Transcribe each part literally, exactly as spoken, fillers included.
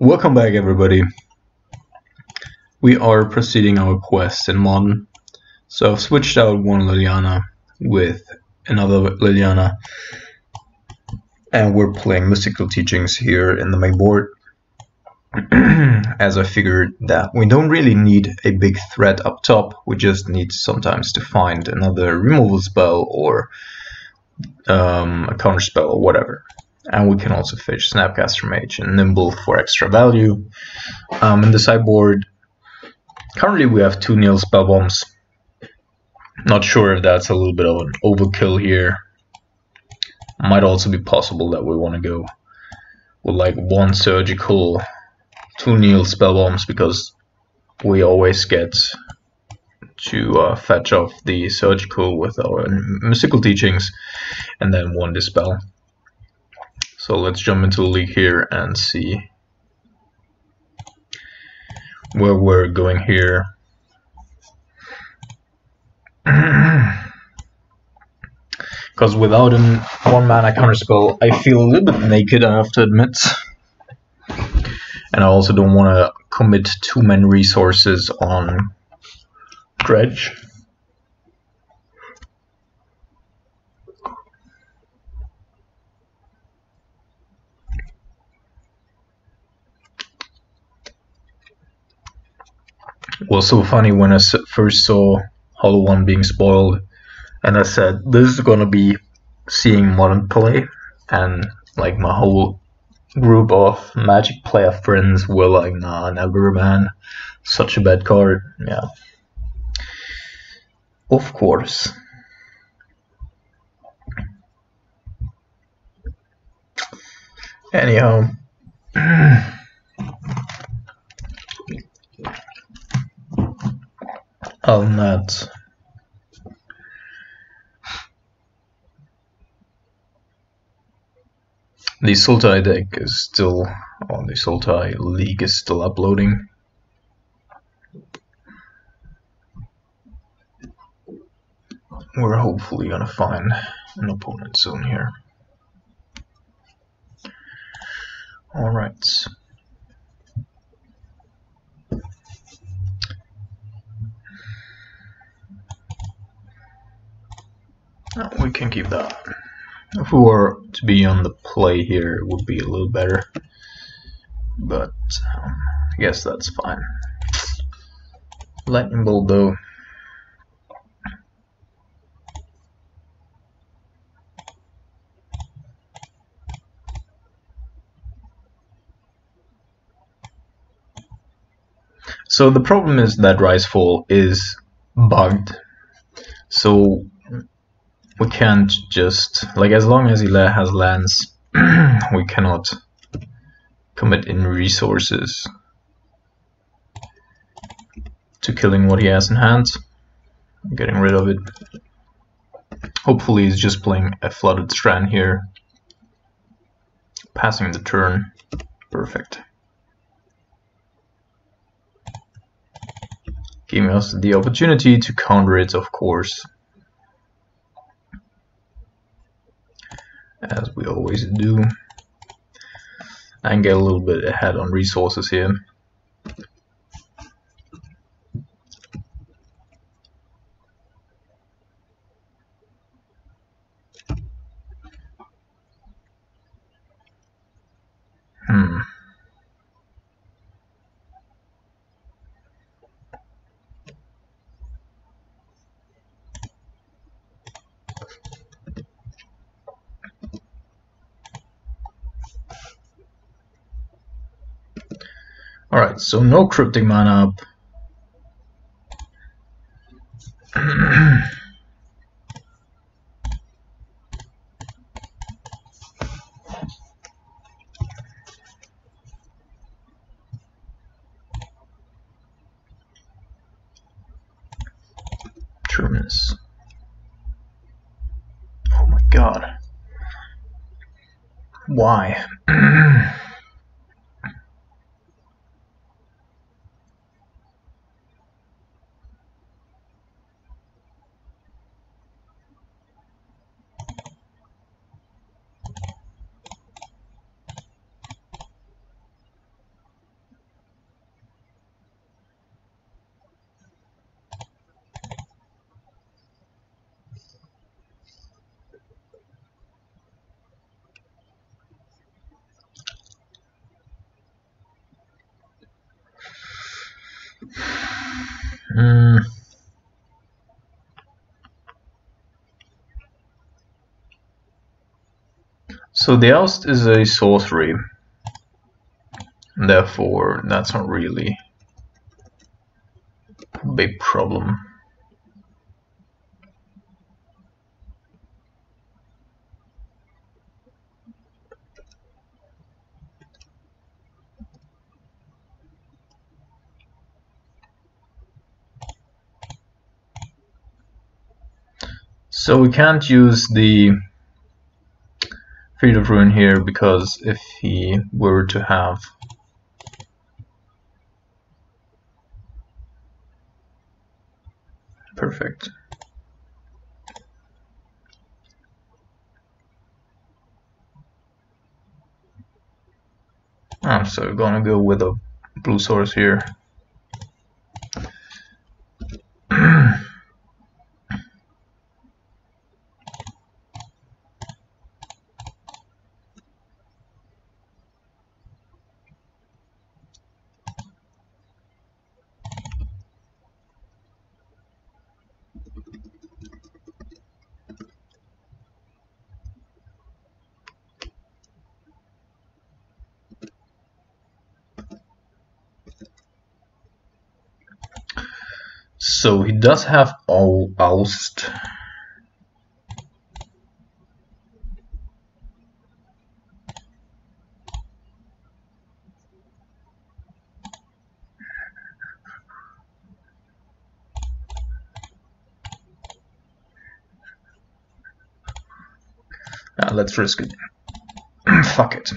Welcome back, everybody. We are proceeding our quest in Modern. So I've switched out one Liliana with another Liliana, and we're playing Mystical Teachings here in the main board, as I figured that we don't really need a big threat up top. We just need sometimes to find another removal spell or um, a counter spell or whatever. And we can also fetch Snapcaster Mage and Nimble for extra value. Um, in the sideboard, currently we have two nil spell bombs. Not sure if that's a little bit of an overkill here. Might also be possible that we want to go with like one surgical, two nil spell bombs, because we always get to uh, fetch off the surgical with our Mystical Teachings, and then one dispel. So let's jump into the league here and see where we're going here. Because without him, one mana counterspell, I feel a little bit naked, I have to admit. And I also don't want to commit too many resources on Dredge. Was so funny when I first saw Hollow One being spoiled, and I said, this is gonna be seeing Modern play, and like my whole group of Magic player friends were like, nah, never, man, such a bad card. Yeah, of course. Anyhow, I'll not the Sultai deck is still on the Sultai league is still uploading. We're hopefully gonna find an opponent soon here. Alright. We can keep that. If we were to be on the play here, it would be a little better, but um, I guess that's fine. Lightning Bolt though. So the problem is that Risefall is bugged, so we can't just, like, as long as he has lands, we cannot commit in resources to killing what he has in hand. Getting rid of it. Hopefully he's just playing a Flooded Strand here. Passing the turn. Perfect. Giving us the opportunity to counter it, of course, as we always do, and get a little bit ahead on resources here. Hmm. Alright, so no Cryptic Mana up. Terminus. Oh my god. Why? Mm. So the oust is a sorcery, therefore that's not really a big problem. So we can't use the Field of Ruin here, because if he were to have perfect. I'm so gonna go with a blue source here. So he does have all oust. Ah, let's risk it. Fuck it.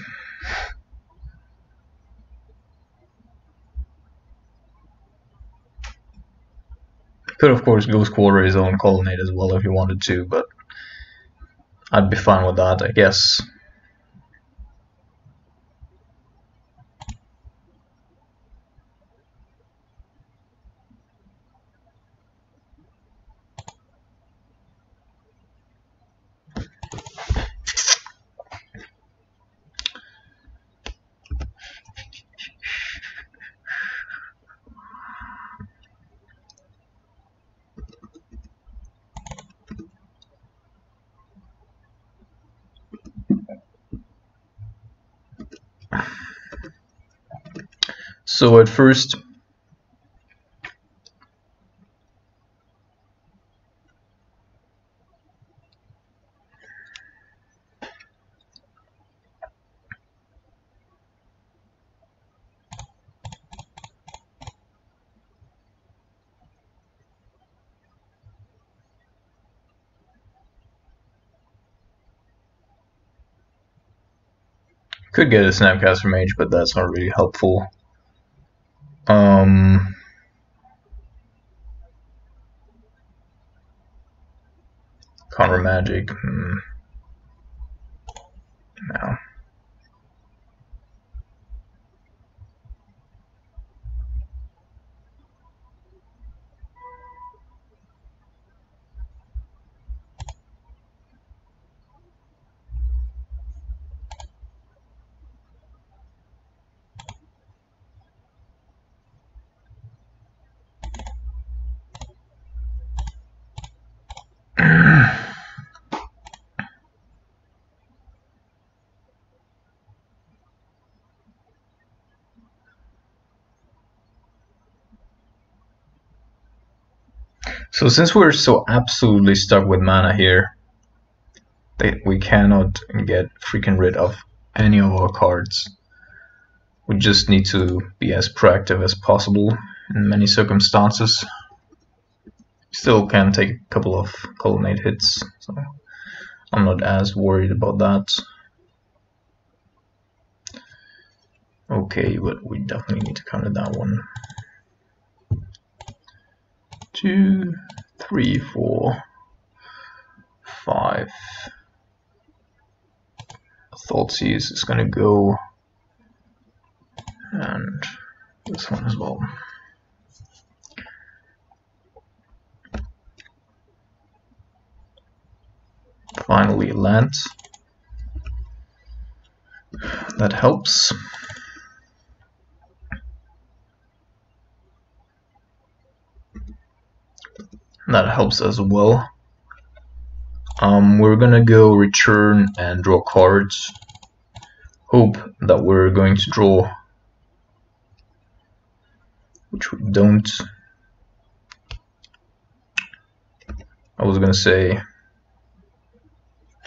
Could of course Ghost Quarter his own Colonnade as well if he wanted to, but I'd be fine with that, I guess. So at first, could get a Snapcaster Mage, but that's not really helpful. Um, Conjure Magic, hmm. No. So since we're so absolutely stuck with mana here, that we cannot get freaking rid of any of our cards, we just need to be as proactive as possible in many circumstances. Still can take a couple of Colonnade hits, so I'm not as worried about that. Okay, but we definitely need to counter that one. Two, three, four, five. Thoughtseize is going to go, and this one as well. Finally, land. That helps. that helps as well. Um, we're gonna go return and draw cards. Hope that we're going to draw, which we don't. I was gonna say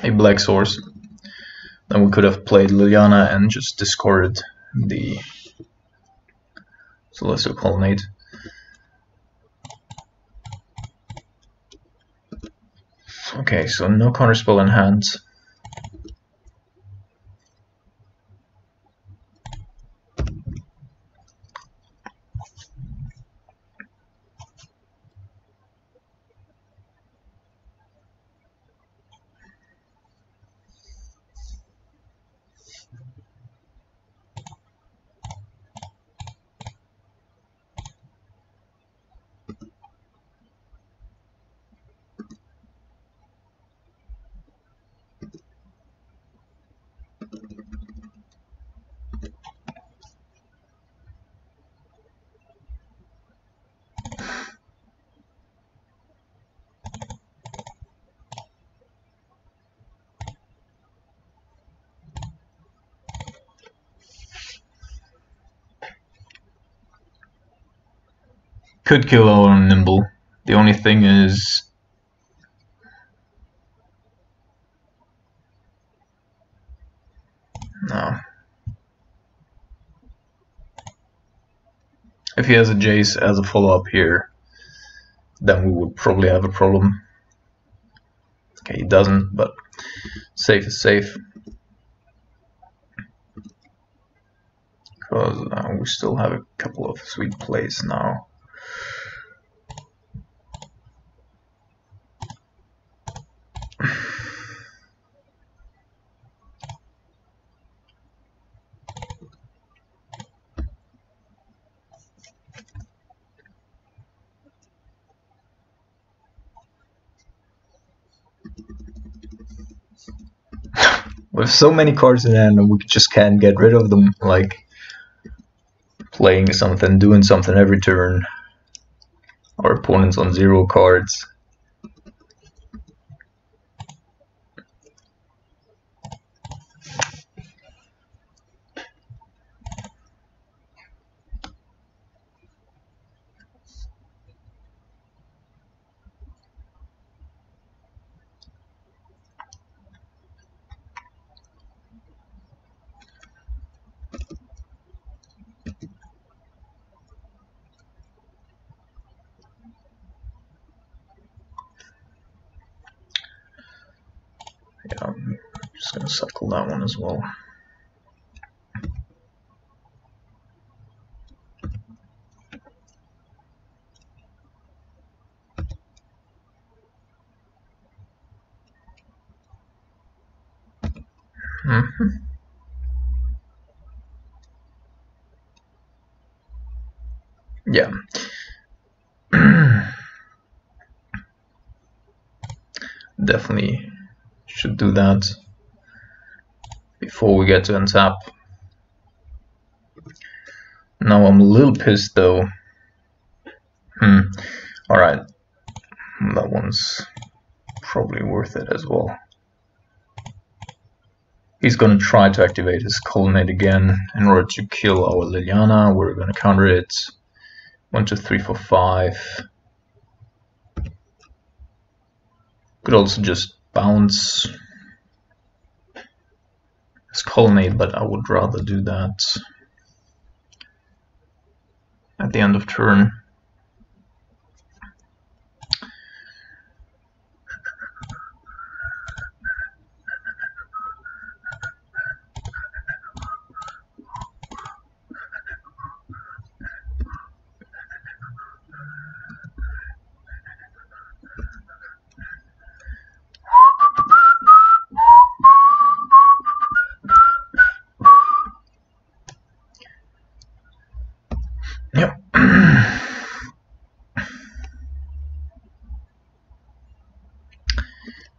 a black source. Then we could have played Liliana and just discarded the Celestial Colonnade. Okay, so no counterspell in hand. Could kill our Nimble. The only thing is, no. If he has a Jace as a follow-up here, then we would probably have a problem. Okay, he doesn't, but safe is safe. Because uh, we still have a couple of sweet plays now. With so many cards in hand, and we just can't get rid of them, like playing something, doing something every turn. Our opponent's on zero cards. Cycle that one as well. Mm-hmm. Yeah. Definitely should do that before we get to untap. Now I'm a little pissed though. Hmm. Alright. That one's probably worth it as well. He's gonna try to activate his Colonnade again in order to kill our Liliana. We're gonna counter it. One, two, three, four, five. Could also just bounce Colonnade, but I would rather do that at the end of turn.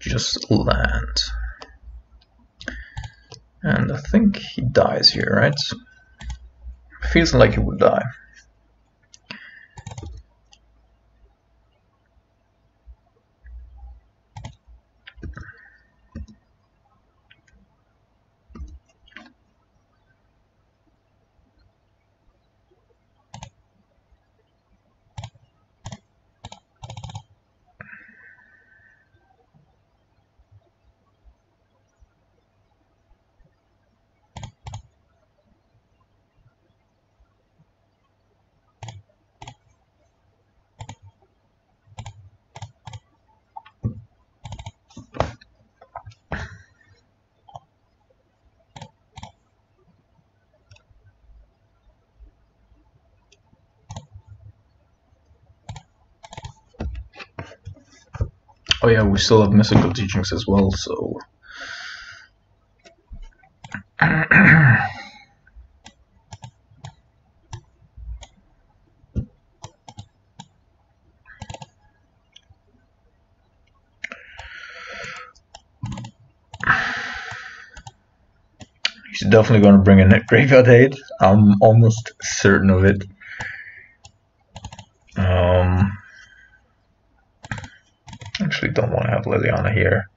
Just land, and I think he dies here, right? Feels like he would die. Oh yeah, we still have Mystical Teachings as well, so... He's definitely going to bring in a graveyard aid. I'm almost certain of it. Um... Actually, don't want to have Liliana here.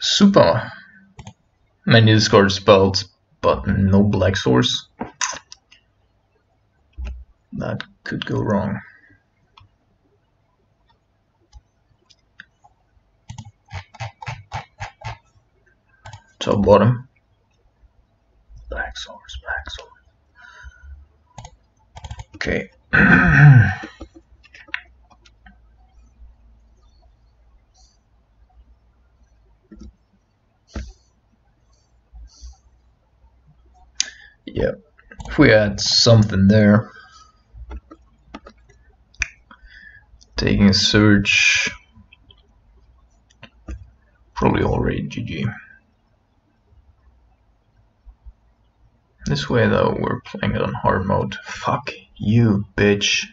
Super many discard spells, but no black source. That could go wrong. Top bottom. Black source, black source. Okay. Yeah, if we had something there, taking a search, probably already G G. This way though, we're playing it on hard mode. Fuck you, bitch.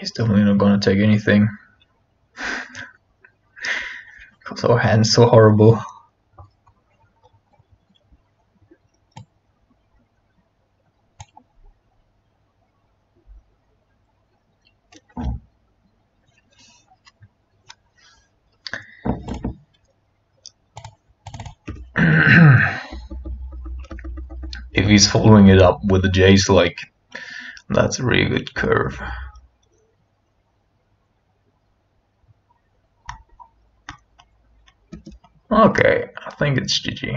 He's definitely not gonna take anything. Because our hand's so horrible. If he's following it up with a Jace, like, that's a really good curve. Okay, I think it's G G.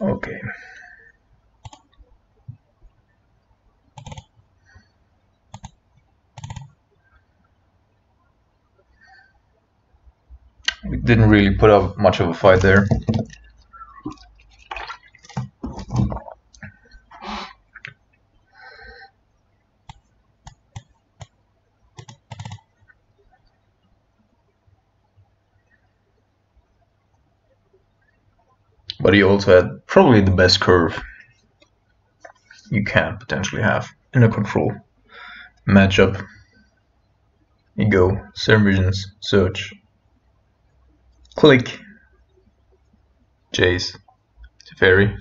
Okay. We didn't really put up much of a fight there. But he also had probably the best curve you can potentially have in a control matchup. You go, Serum Visions, search, click, Jace, Teferi.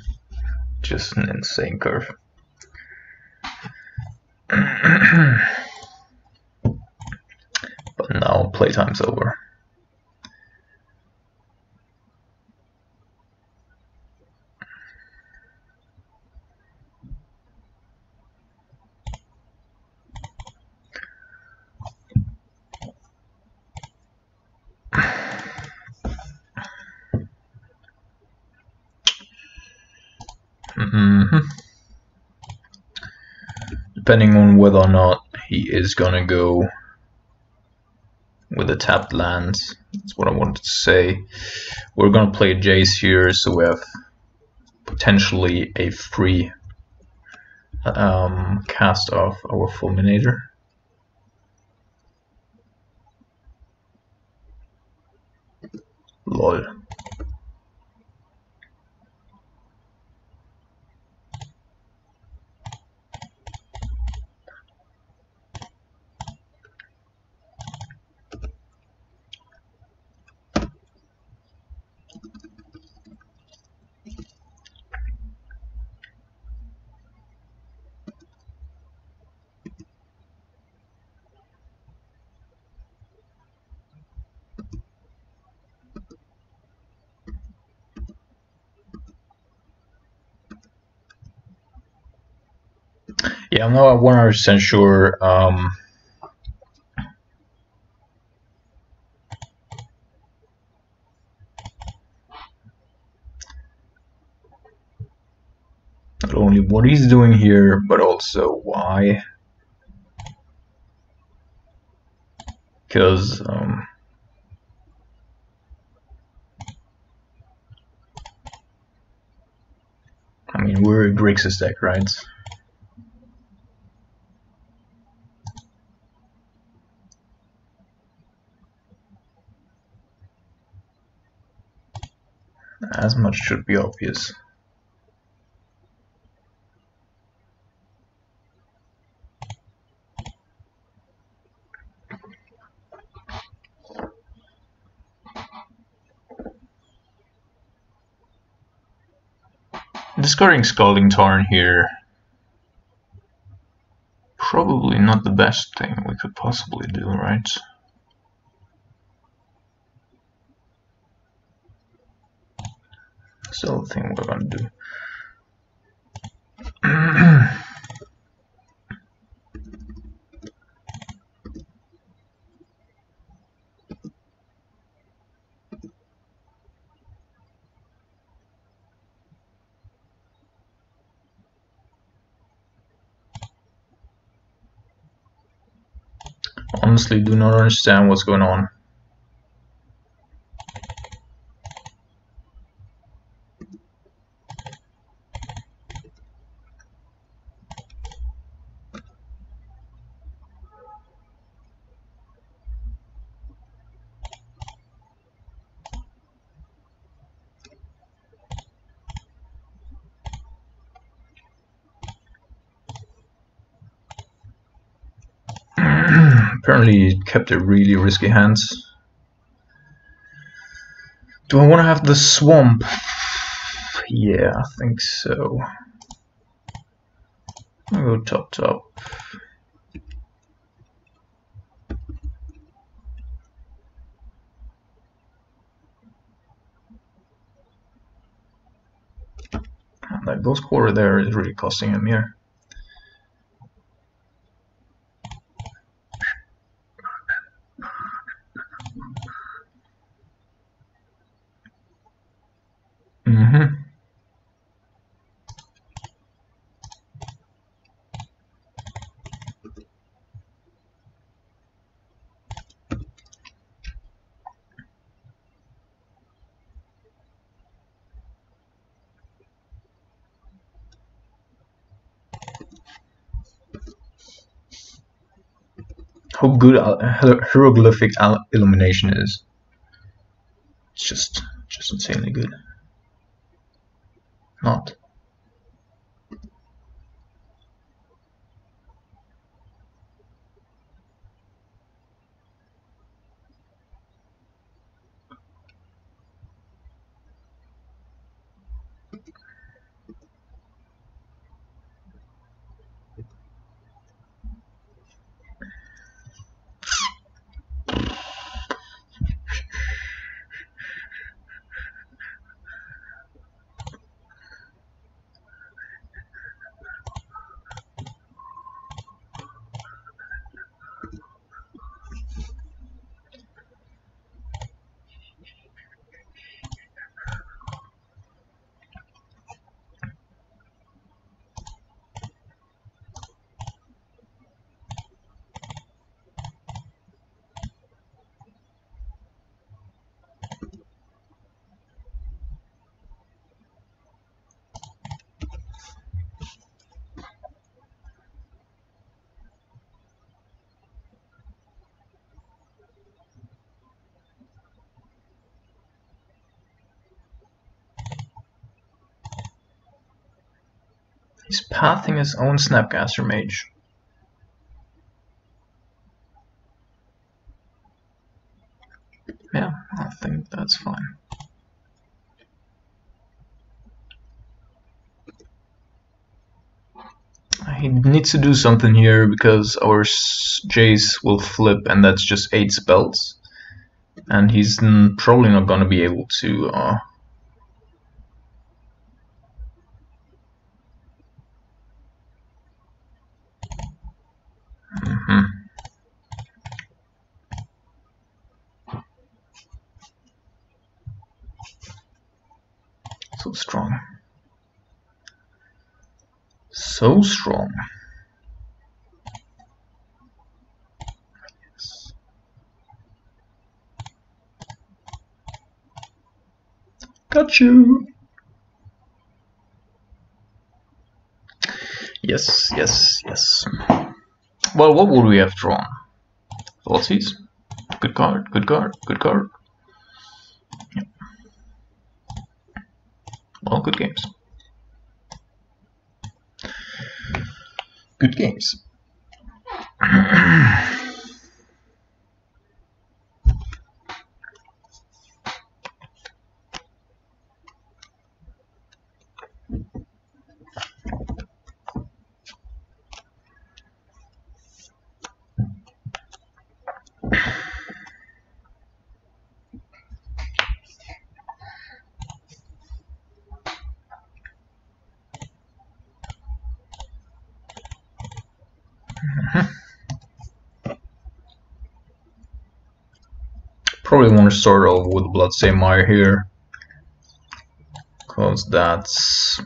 Just an insane curve. But now playtime's over. Mm-hmm. Depending on whether or not he is gonna go with a tapped land. That's what I wanted to say. We're going to play Jace here, so we have potentially a free um, cast of our Fulminator. Lol. Yeah, I'm not one hundred percent sure um, not only what he's doing here, but also why. Because um, I mean, we're a Grixis deck, right? As much should be obvious. Discarding Scalding Tarn here, probably not the best thing we could possibly do, right? Still the thing we're gonna do. Honestly, do not understand what's going on. Apparently kept a really risky hand. Do I want to have the swamp? Yeah, I think so. I'll go top top. And that ghost quarter there is really costing him here. Mm-hmm. How good hieroglyphic illumination is. It's just just insanely good. Not. pathing his own Snapcaster Mage. Yeah, I think that's fine. He needs to do something here because our Jace will flip, and that's just eight spells, and he's n probably not going to be able to uh, mm-hmm. So strong. So strong. Yes. Got you. Yes, yes, yes. Well, what would we have drawn? Thoughtseize. Good card, good card, good card. Yep. All good games. Good games. Probably want to start off with Bloodstained Mire here, because that's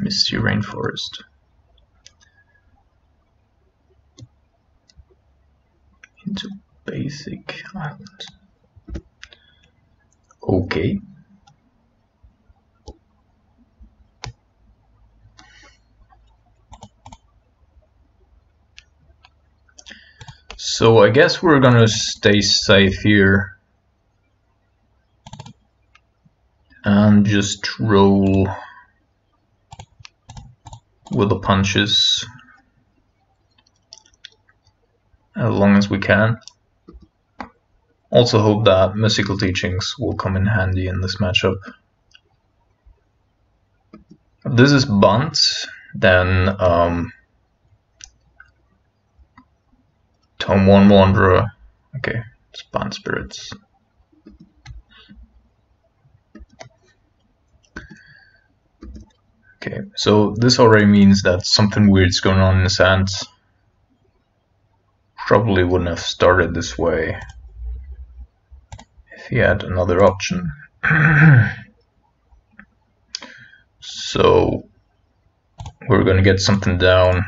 Misty Rainforest. Into basic island. Okay. So I guess we're gonna stay safe here and just roll with the punches as long as we can. Also hope that Mystical Teachings will come in handy in this matchup. If this is bunt, then um, Tome one Wanderer. Okay, Spawn Spirits. Okay, so this already means that something weird's going on in his hand. Probably wouldn't have started this way if he had another option. So we're gonna get something down.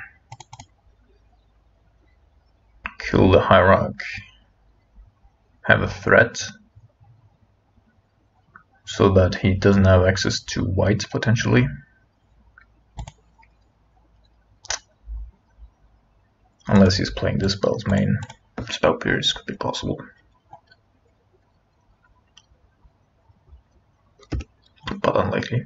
Kill the Hierarch, have a threat, so that he doesn't have access to white potentially. Unless he's playing this spell's main. Spell periods could be possible. But unlikely.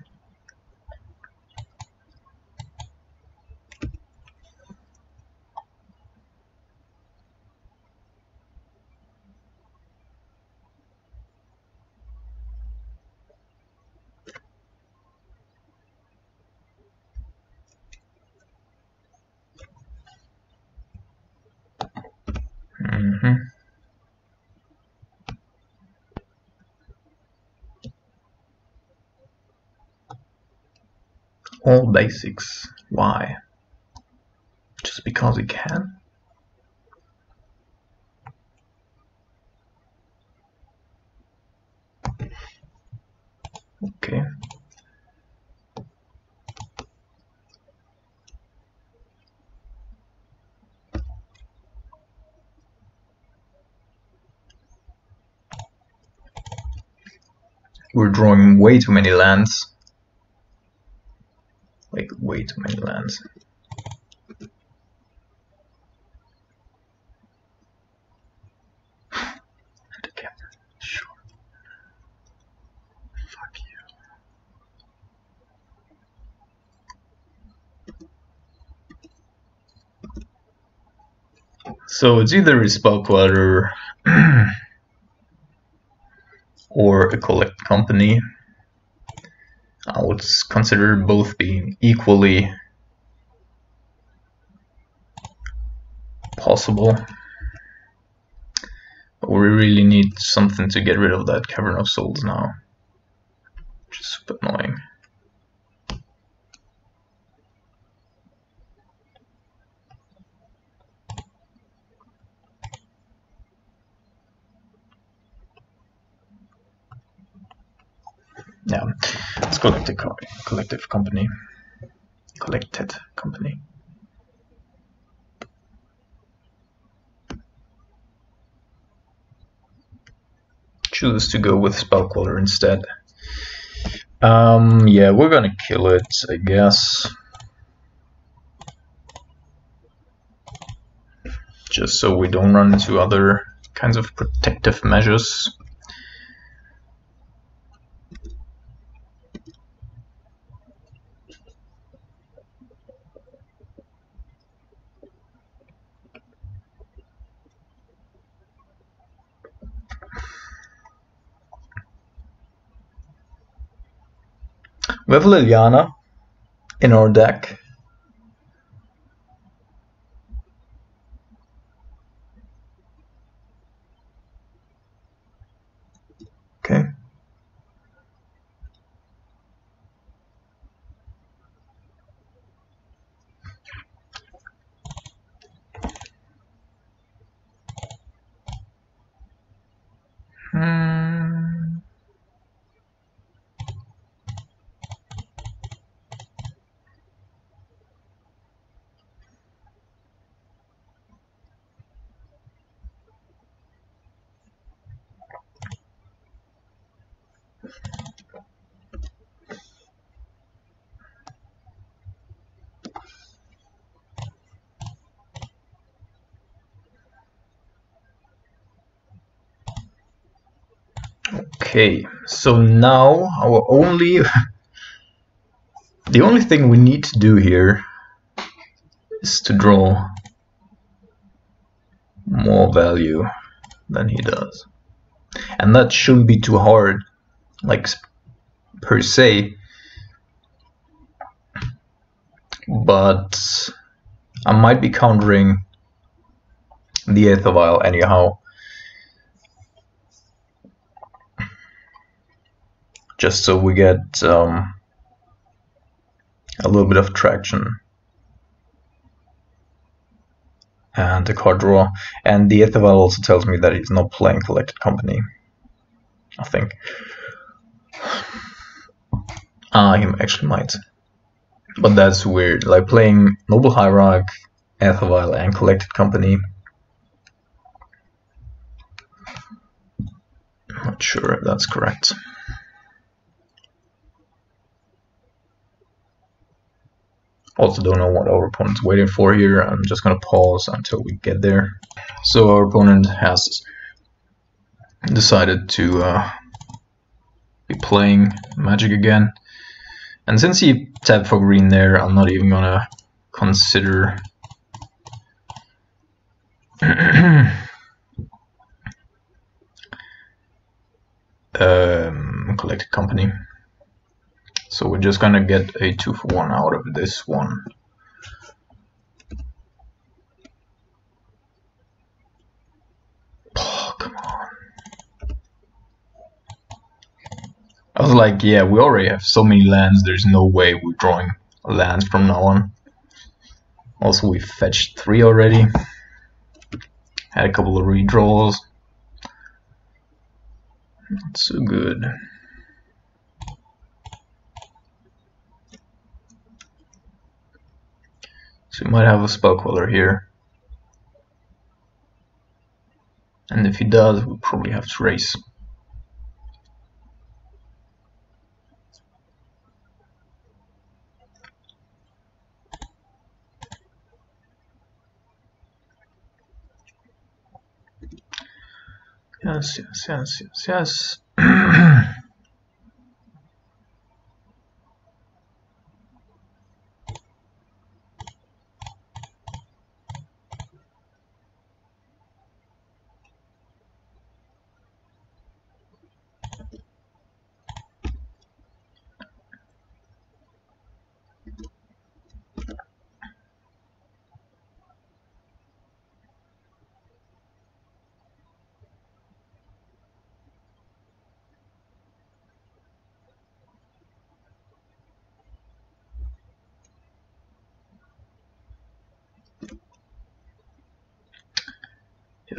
All basics. Why? Just because he can? Okay. We're drawing way too many lands. Like, way too many lands. So it's either a Spell Queller or a Collected Company. I would consider both being equally possible. But we really need something to get rid of that Cavern of Souls now, which is super annoying. Yeah, it's collective, co collective company, collected company. Choose to go with Spell Queller instead. Um, yeah, we're gonna kill it, I guess. Just so we don't run into other kinds of protective measures. We have Liliana in our deck. Okay. Hmm. Okay, so now our only the only thing we need to do here is to draw more value than he does, and that shouldn't be too hard, like per se, but I might be countering the Aether Vial anyhow, just so we get um, a little bit of traction and a card draw. And the Aether Vial also tells me that he's not playing Collected Company, I think. Ah, he actually might. But that's weird, like playing Noble Hierarch, Aether Vial and Collected Company. Not sure if that's correct. Also don't know what our opponent's waiting for here. I'm just gonna pause until we get there. So our opponent has decided to uh, be playing Magic again. And since he tapped for green there, I'm not even gonna consider um, Collected Company. So we're just gonna get a two for one out of this one. Oh, come on. I was like, yeah, we already have so many lands, there's no way we're drawing lands from now on. Also, we fetched three already. Had a couple of redraws. Not so good. So we might have a Spell Queller here. And if he does, we probably have to race. Yes, yes, yes, yes, yes.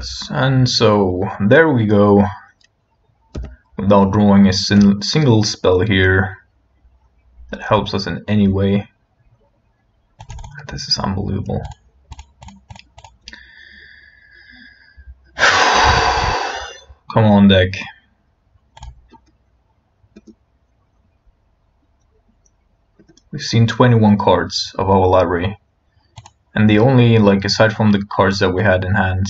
Yes, and so there we go, without drawing a sin single spell here that helps us in any way. This is unbelievable. Come on, deck. We've seen twenty-one cards of our library, and the only, like, aside from the cards that we had in hand,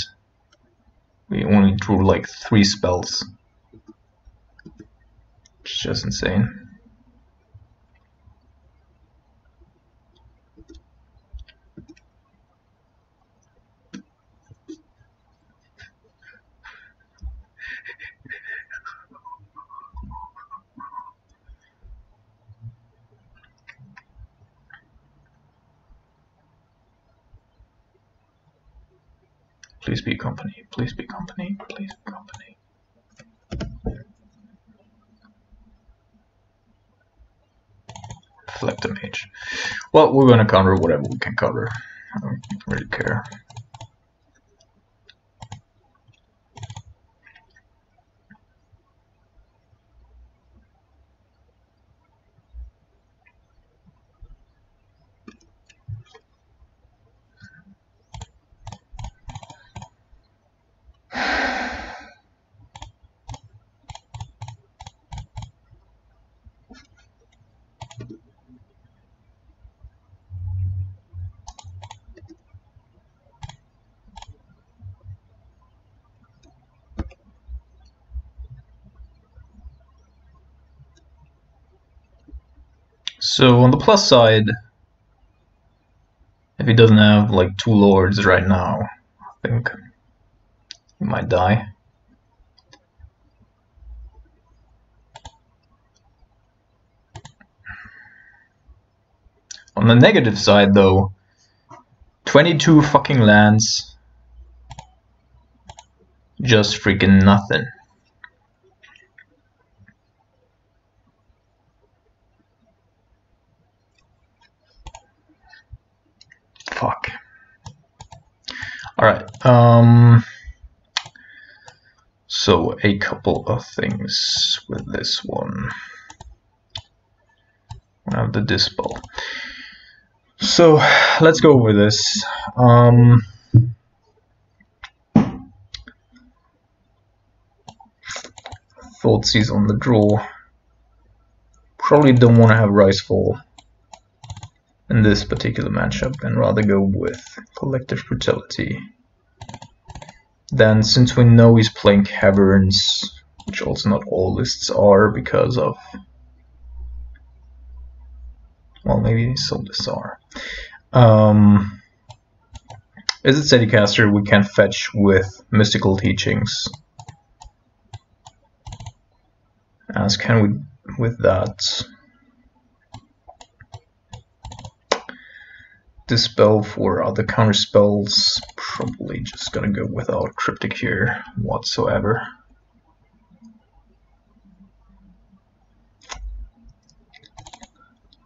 we only drew like three spells. It's just insane. Please be company, please be company, please be company. Select a mage. Well, we're gonna counter whatever we can counter. I don't really care. So on the plus side, if he doesn't have like two lords right now, I think he might die. On the negative side though, twenty-two fucking lands, just freaking nothing. Fuck. Alright, um, so a couple of things with this one. We have the Dispel. So let's go over this. Um, Thoughtseize on the draw. Probably don't want to have Risefall in this particular matchup, and rather go with Collective Brutality. Then, since we know he's playing Caverns, which also not all lists are because of, well, maybe some lists are. Um, is it Zedicaster? We can fetch with Mystical Teachings, as can we with that. Dispel for other counter spells, probably just gonna go without Cryptic here whatsoever.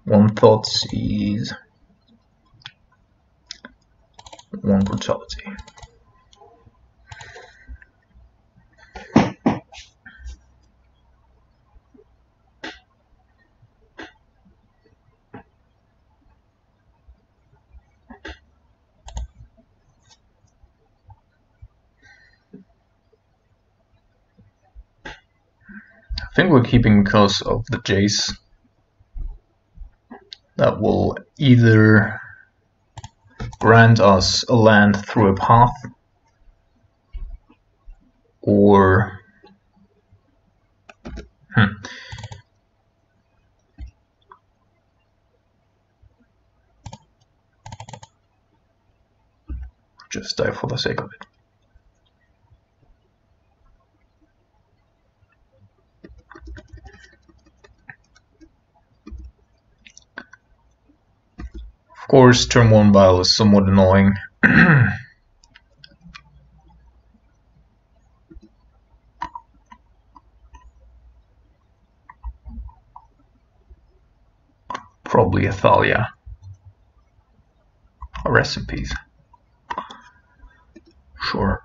One Thoughtseize, one Brutality. I think we're keeping because of the Jace. That will either grant us a land through a path, or hmm. just die for the sake of it. Of course, turn one Vial is somewhat annoying. Probably a Thalia. Or recipes. Sure.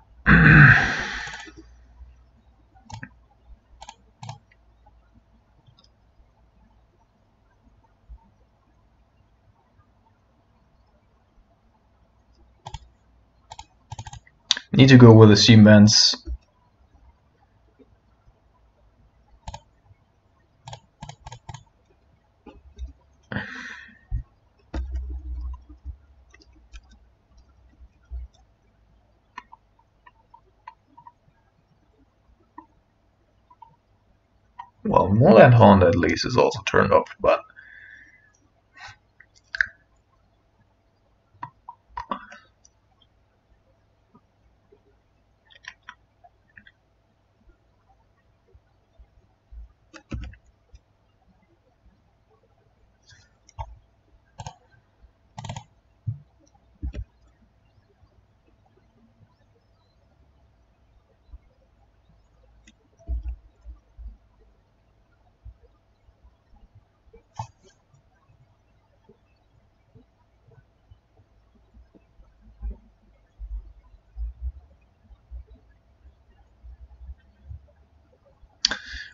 Need to go with the Seamans. Well, Moorland Hound at least is also turned up, but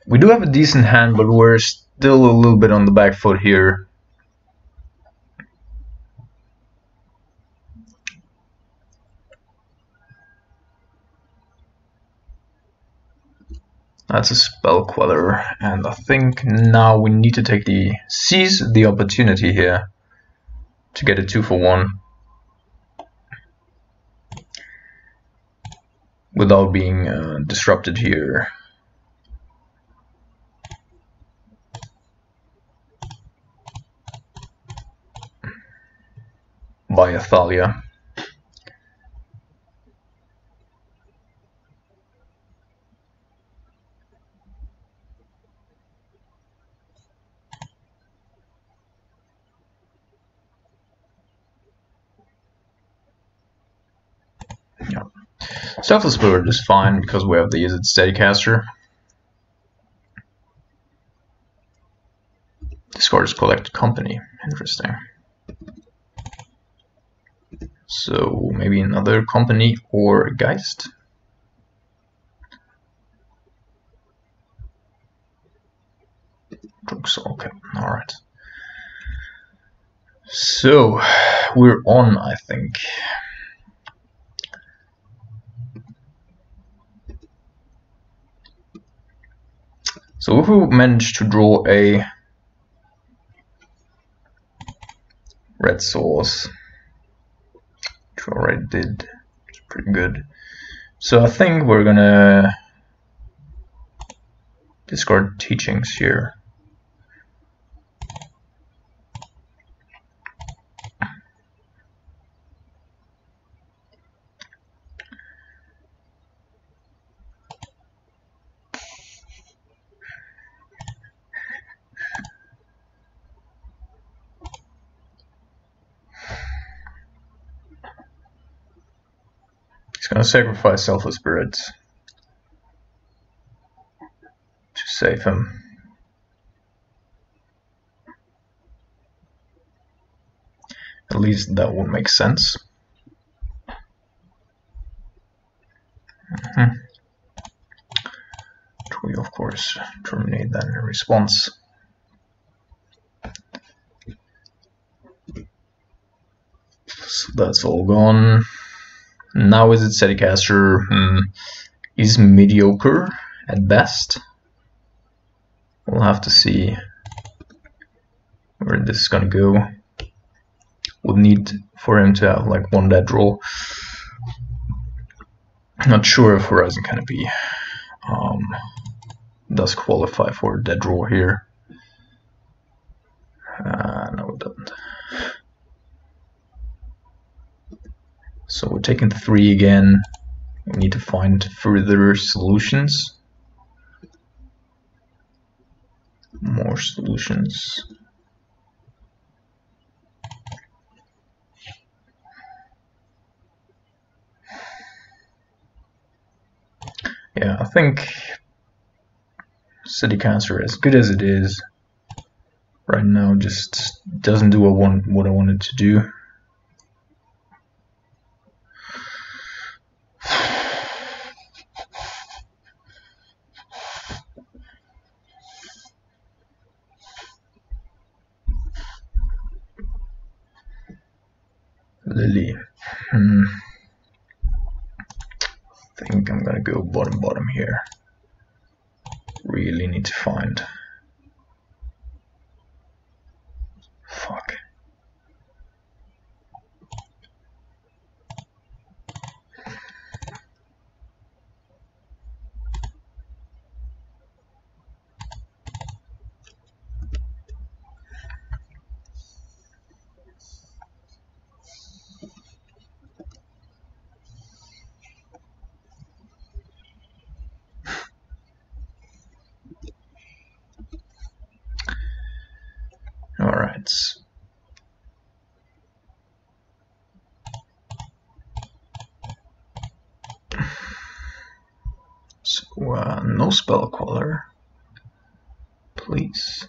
we do have a decent hand, but we're still a little bit on the back foot here. That's a Spell Queller, and I think now we need to take the seize the opportunity here to get a two for one without being uh, disrupted here. By a Thalia. Yeah. Selfless Spirit is fine because we have the Izzet Steadicaster. Discards Collected Company. Interesting. So maybe another company or a Geist. Okay, all right. So we're on, I think. So if we manage to draw a red source. Already did. It's pretty good. So I think we're gonna discard teachings here. Gonna sacrifice Selfless Spirit to save him. At least that would make sense. Mm-hmm. We of course terminate that in response. So that's all gone. Now Izzet Steadicaster hmm, is mediocre at best. We'll have to see where this is gonna go. We'll need for him to have like one dead draw. Not sure if Horizon Canopy be um, does qualify for a dead draw here. Uh, no, it doesn't. So we're taking three again. We need to find further solutions. More solutions. Yeah, I think City Cancer, as good as it is right now, just doesn't do what I want, what I wanted to do. Lily. Hmm. gonna go bottom bottom here. Really need to find. Fuck. So uh, no Spell Queller, please.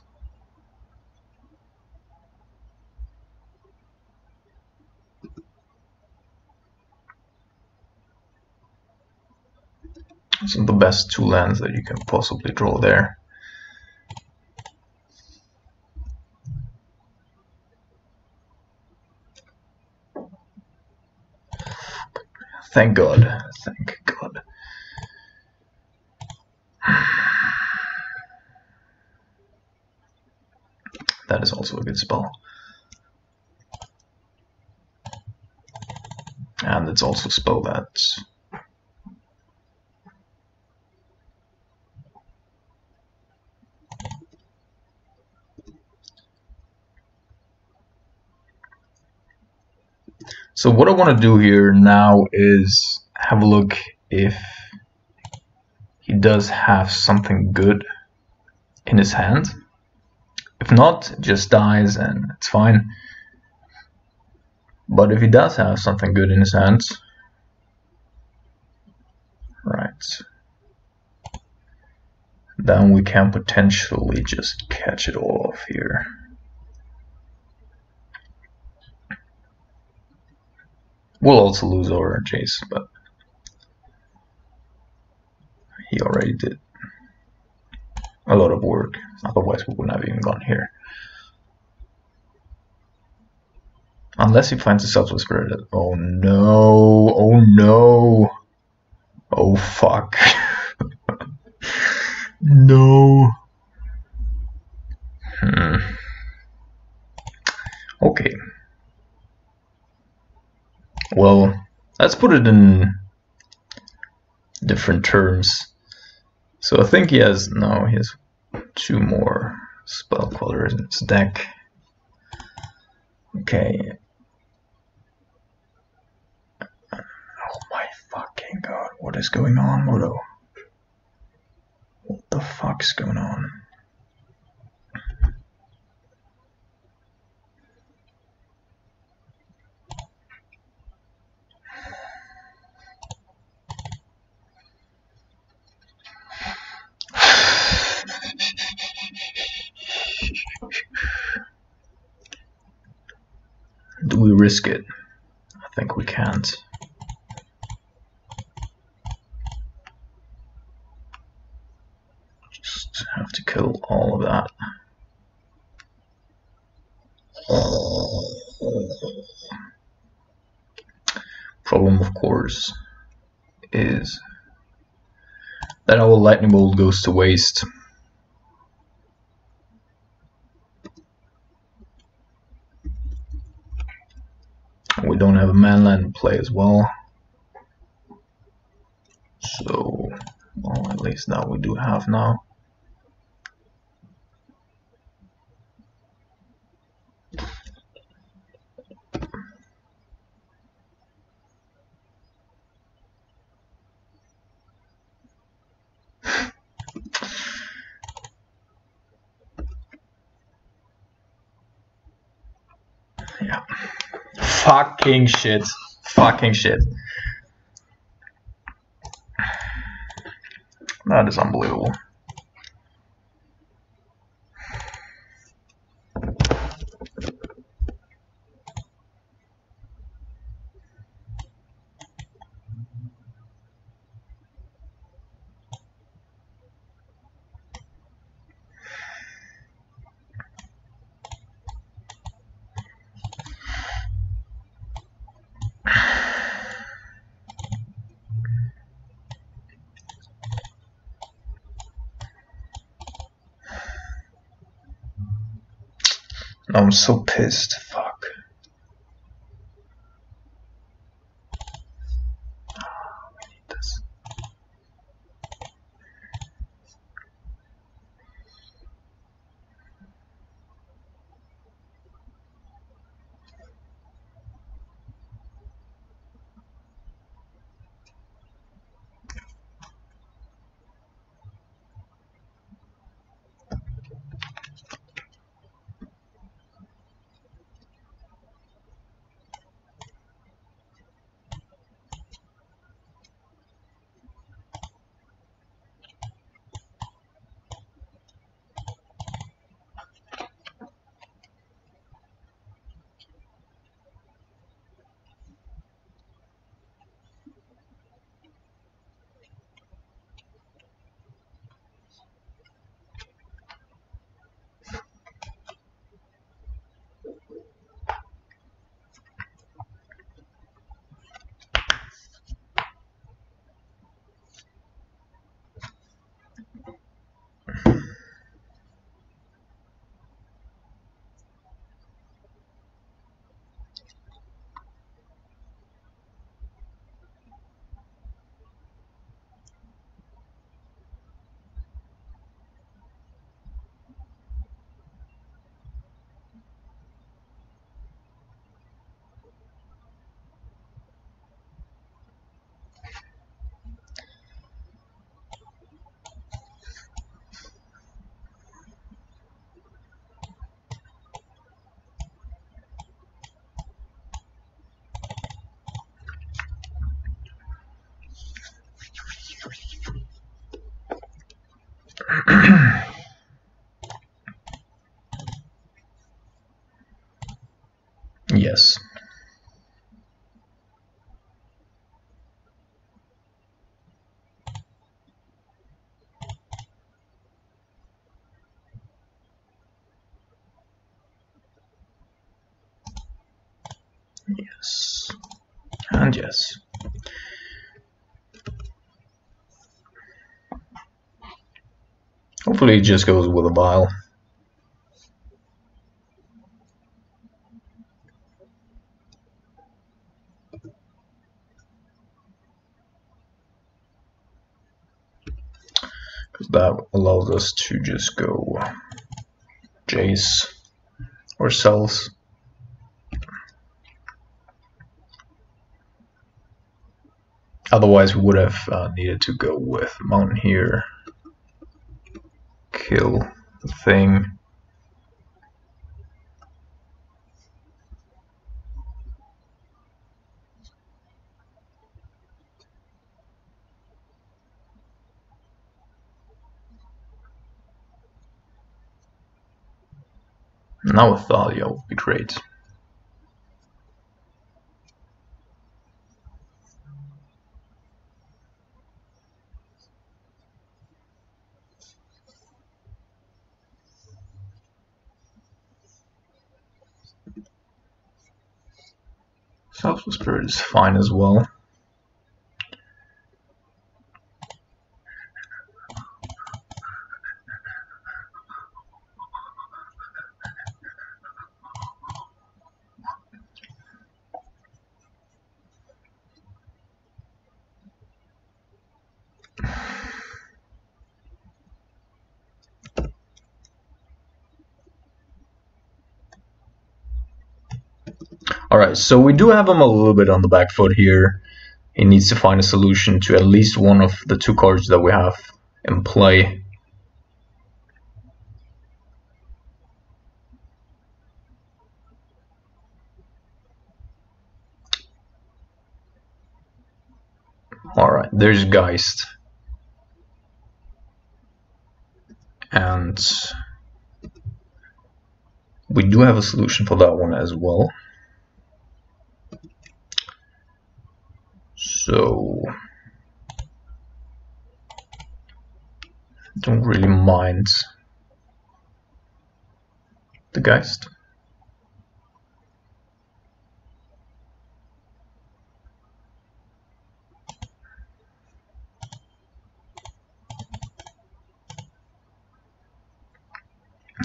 It's not the best two lands that you can possibly draw there. Thank God, thank God. That is also a good spell. And it's also a spell that So what I want to do here now is have a look if he does have something good in his hand. If not, it just dies and it's fine. But if he does have something good in his hand, right, then we can potentially just catch it all off here. We'll also lose our Jace, but he already did a lot of work, otherwise we wouldn't have even gone here. Unless he finds a Selfless Spirit. Oh no, oh no, oh fuck. No. Hmm. Okay. Well, let's put it in different terms. So I think he has, no, he has two more Spell Quellers in his deck. Okay. Oh my fucking god, what is going on, Modo? What the fuck's going on? Do we risk it? I think we can't. Just have to kill all of that. Problem, of course, is that our Lightning Bolt goes to waste. We don't have a manland in play as well, so, well, at least that we do have now. Yeah. Fucking shit. Fucking shit. That is unbelievable. I'm so pissed. Fuck. Oh, I need this. Yes. Yes. And yes. Hopefully it just goes with a vial. That allows us to just go Jace ourselves. Otherwise, we would have uh, needed to go with Mountain here, kill the thing. Now a Thalia would be great. Selfless Spirit is fine as well. Alright, so we do have him a little bit on the back foot here. He needs to find a solution to at least one of the two cards that we have in play. Alright, there's Geist. And we do have a solution for that one as well. So, don't really mind the Geist.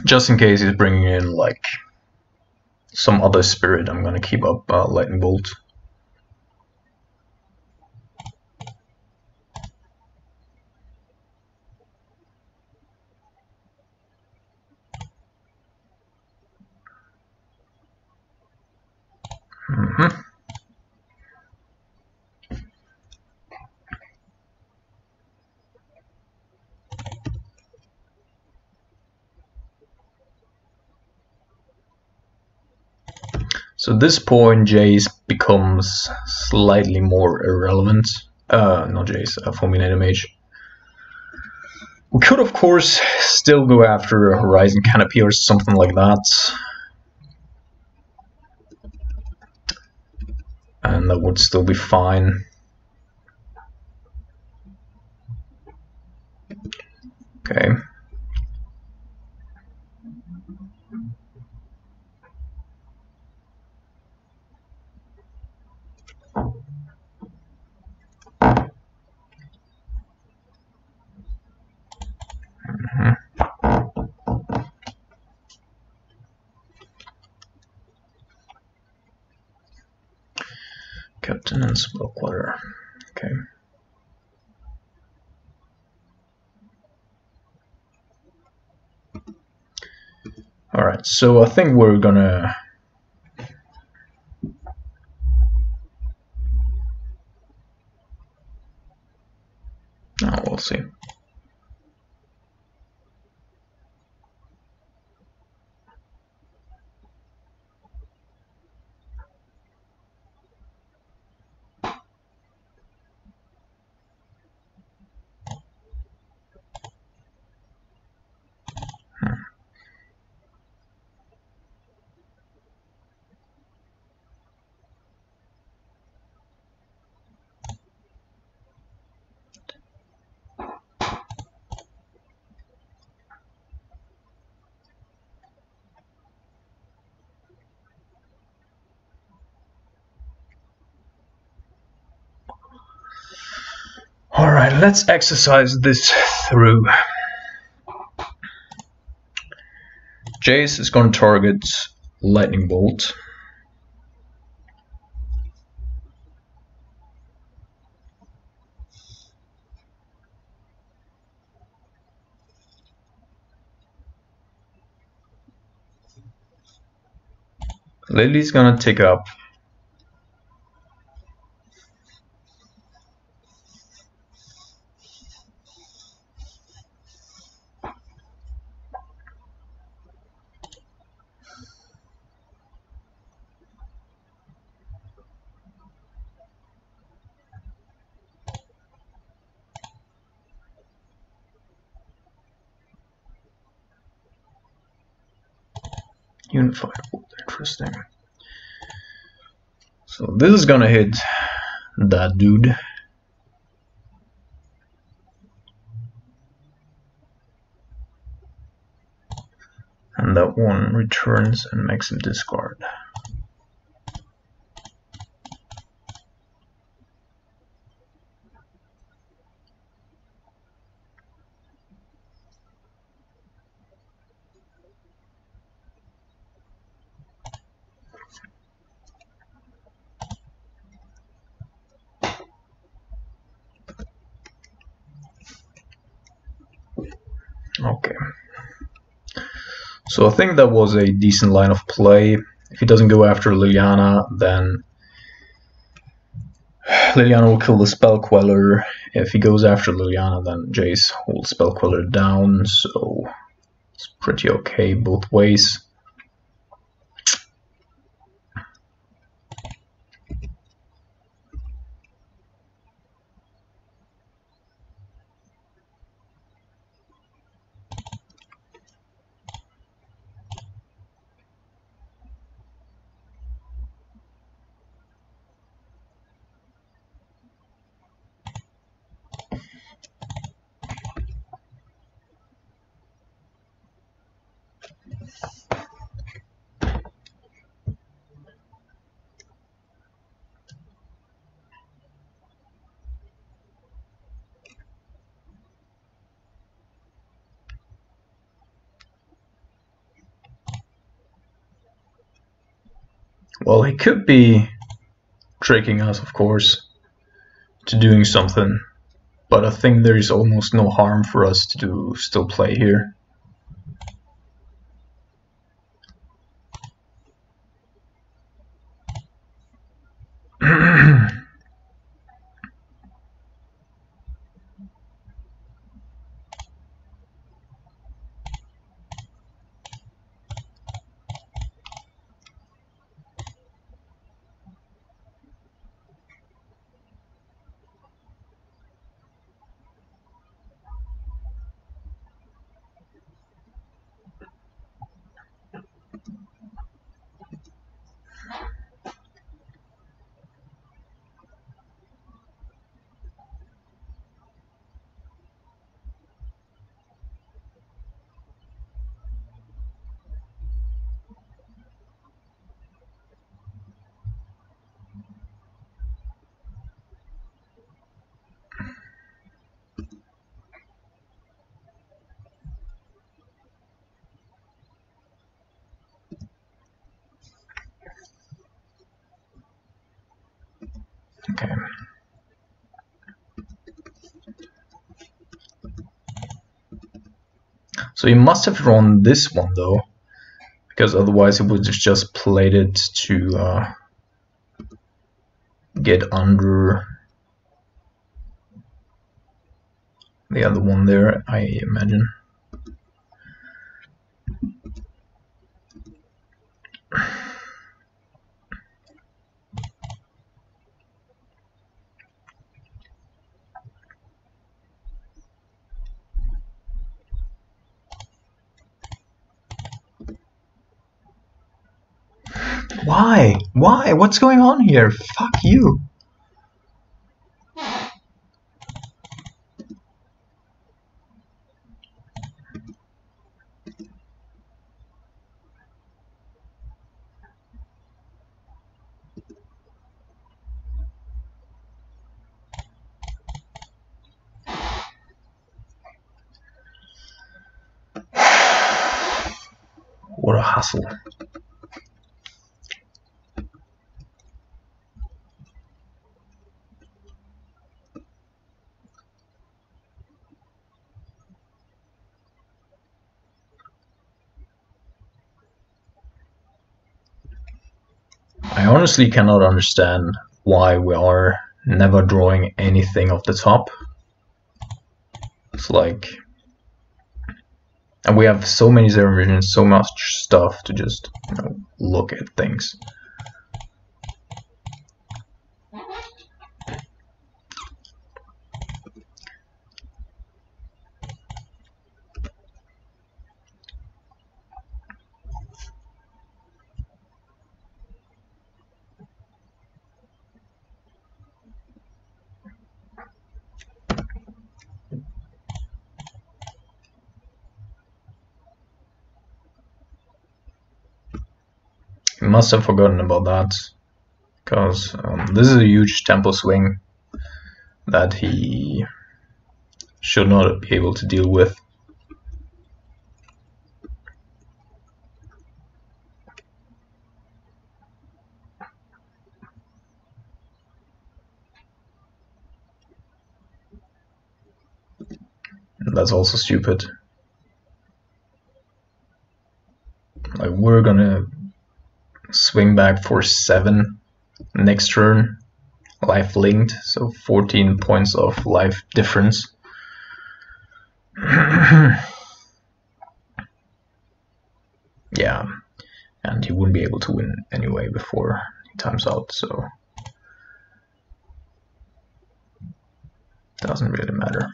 Just in case he's bringing in like some other spirit, I'm going to keep up uh, Lightning Bolt. Mm-hmm. So at this point, Jace becomes slightly more irrelevant. Uh, not Jace, uh, Fulminator Mage. We could, of course, still go after a Horizon Canopy or something like that. And that would still be fine. Okay. Captain and Spell Queller. Okay. Alright, so I think we're gonna oh, we'll see. Alright, let's exercise this through. Jace is going to target Lightning Bolt. Lily's going to take up Unified Bolt, interesting. So this is gonna hit that dude. And that one returns and makes him discard. Okay, so I think that was a decent line of play. If he doesn't go after Liliana, then Liliana will kill the Spell Queller. If he goes after Liliana, then Jace holds Spell Queller down, so it's pretty okay both ways. Well, he could be tricking us, of course, to doing something, but I think there is almost no harm for us to do, still play here. Okay. So you must have drawn this one though, because otherwise it would have just played it to uh, get under the other one there, I imagine. Why? Why? What's going on here? Fuck you. What a hassle. I honestly cannot understand why we are never drawing anything off the top. It's like, and we have so many Serum Visions, so much stuff to just, you know, look at things. Must have forgotten about that, because um, this is a huge tempo swing that he should not be able to deal with. And that's also stupid. Like, we're gonna swing back for seven next turn, life linked, so fourteen points of life difference. Yeah, and he wouldn't be able to win anyway before he times out, so doesn't really matter.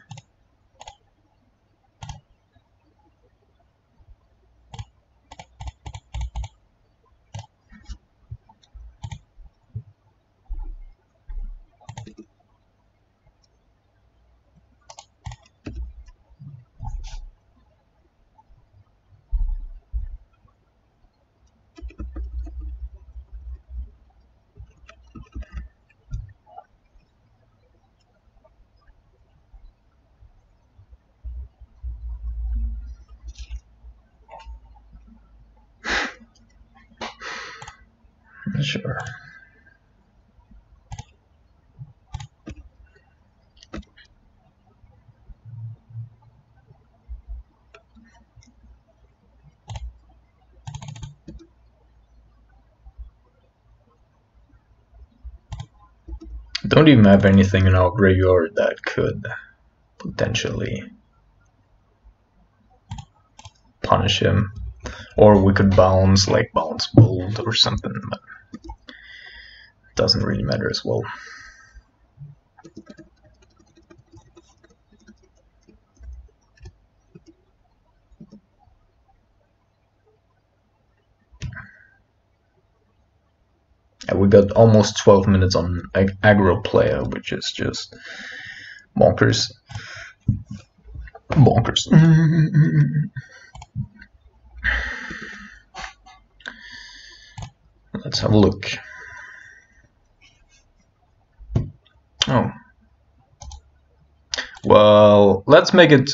Sure. Don't even have anything in our graveyard that could potentially punish him. Or we could bounce, like bounce bolt or something, but it doesn't really matter as well. And we got almost twelve minutes on ag aggro player, which is just bonkers. Bonkers. Let's have a look. Oh. Well, let's make it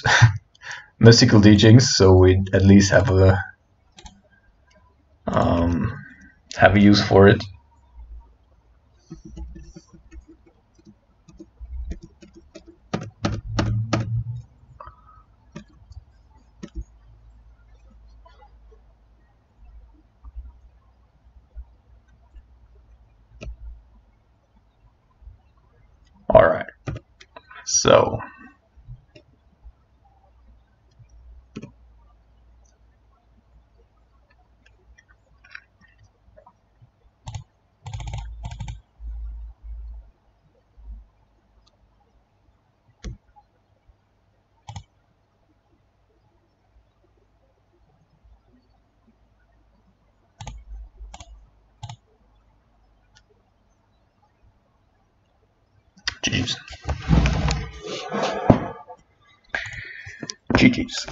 Mystical Teachings, so we at least have a um, have a use for it. So, jeez. G Gs.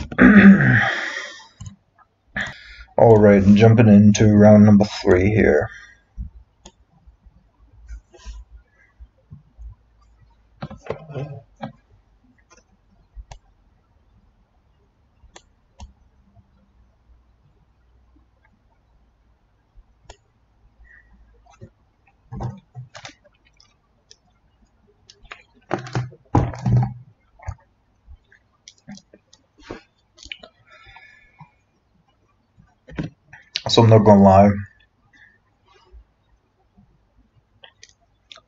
Alright, jumping into round number three here. So I'm not gonna lie,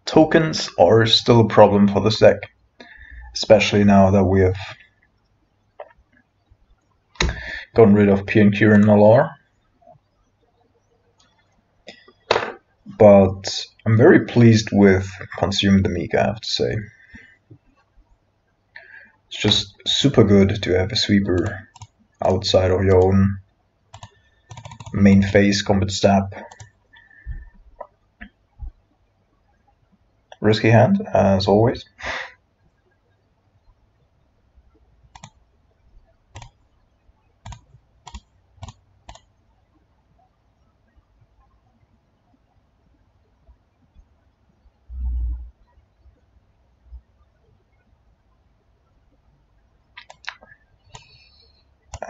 tokens are still a problem for this deck, especially now that we have gotten rid of P and Q and L R. But I'm very pleased with Consume the Meek, I have to say. It's just super good to have a sweeper outside of your own main phase, combat stab, risky hand as always.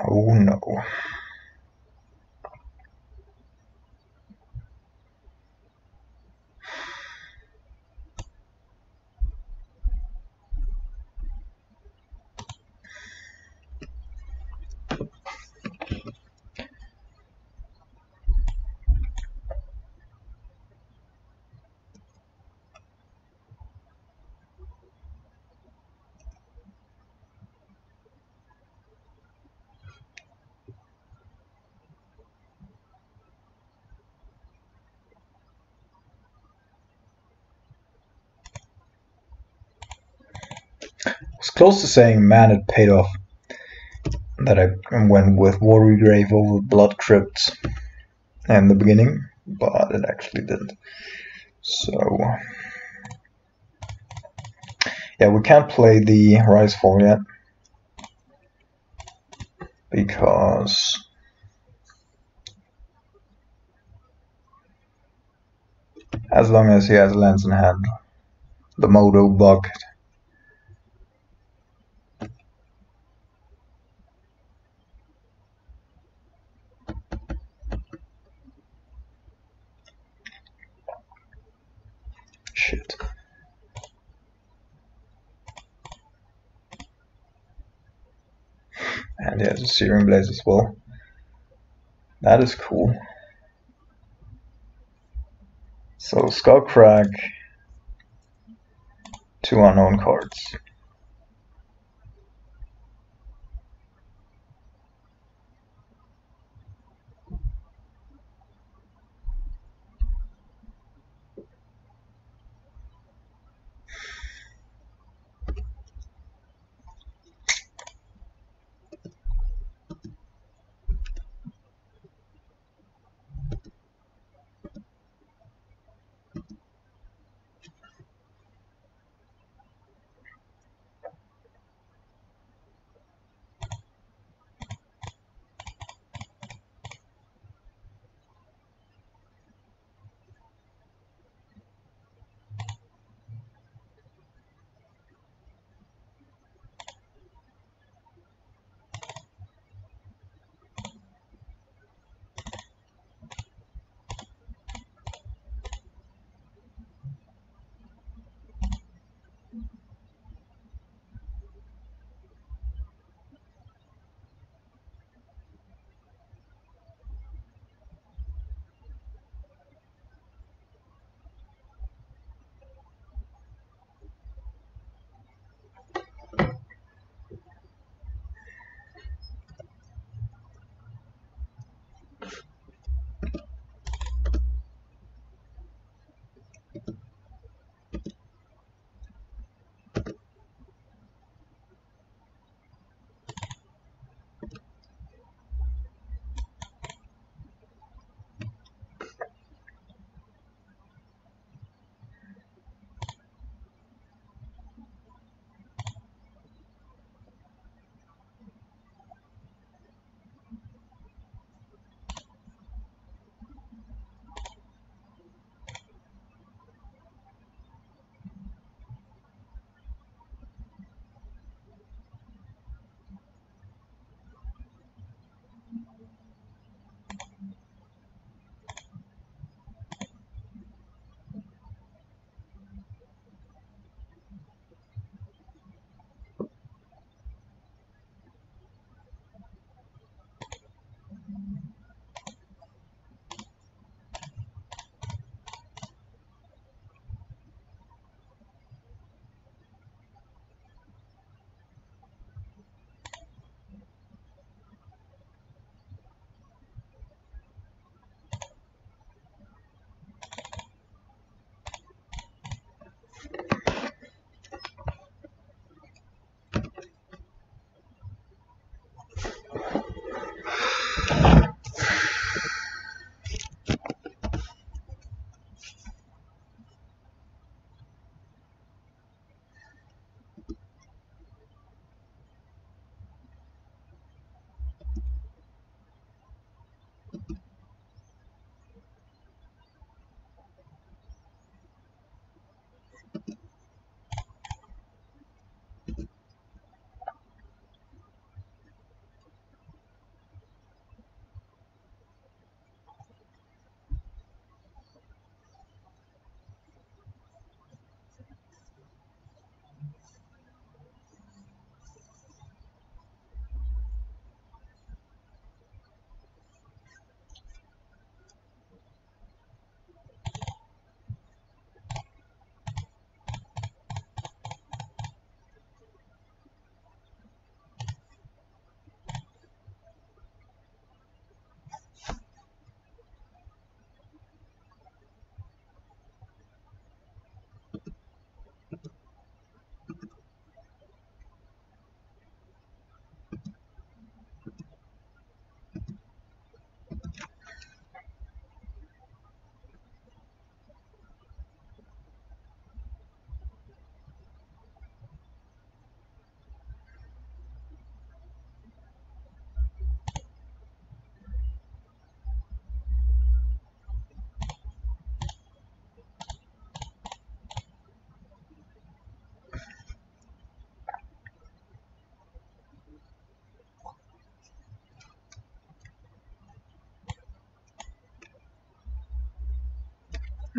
Oh no. Close to saying, man, it paid off that I went with Watery Grave over Blood Crypt in the beginning, but it actually didn't. So, yeah, we can't play the Risefall yet because as long as he has lands in hand, the Modo bug. shit. And yeah, the Serum Blaze as well. That is cool. So Skullcrack, two unknown cards.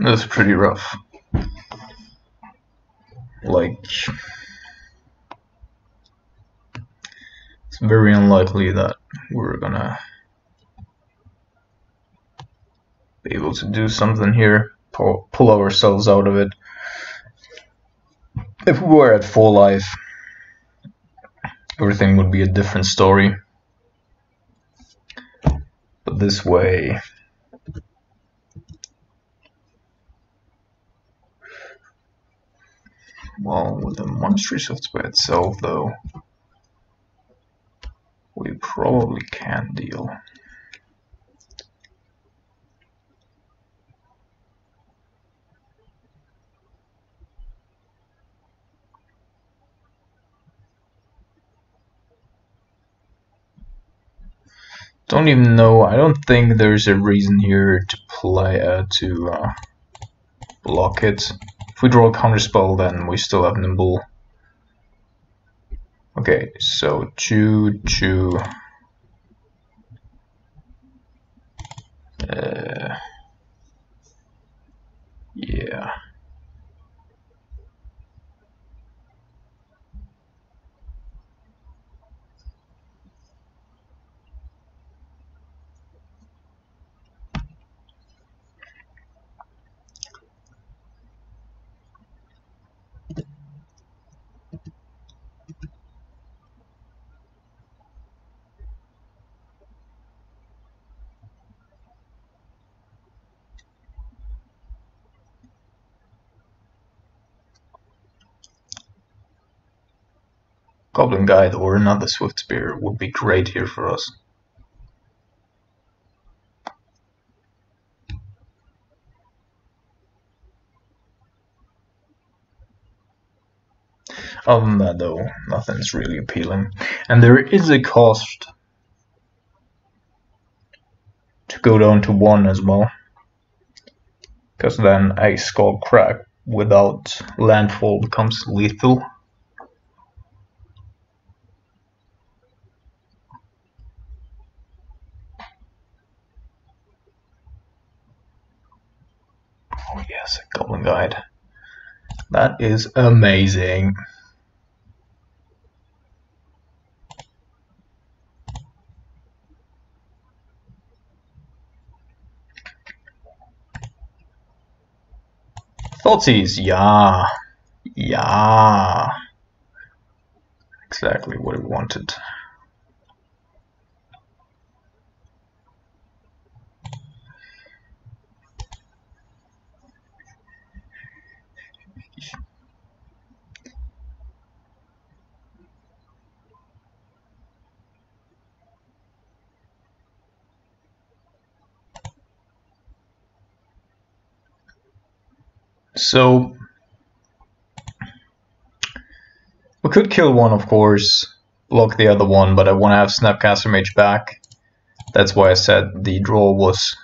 That's pretty rough. like it's very unlikely that we're gonna be able to do something here, pull, pull ourselves out of it. If we were at full life, everything would be a different story. But this way, well, with the Monstrous Shift by itself, though, we probably can deal. Don't even know. I don't think there's a reason here to play uh, to uh, block it. If we draw a counterspell, then we still have Nimble. Okay, so choo choo. Uh, yeah. Goblin Guide or another Swift Spear would be great here for us. Other than that, though, nothing's really appealing. And there is a cost to go down to one as well, because then a Skullcrack without landfall becomes lethal. Oh yes, a Goblin Guide. That is amazing. Thoughtseize, yeah. Yeah. Exactly what we wanted. So we could kill one, of course, block the other one, but I want to have Snapcaster Mage back. That's why I said the draw was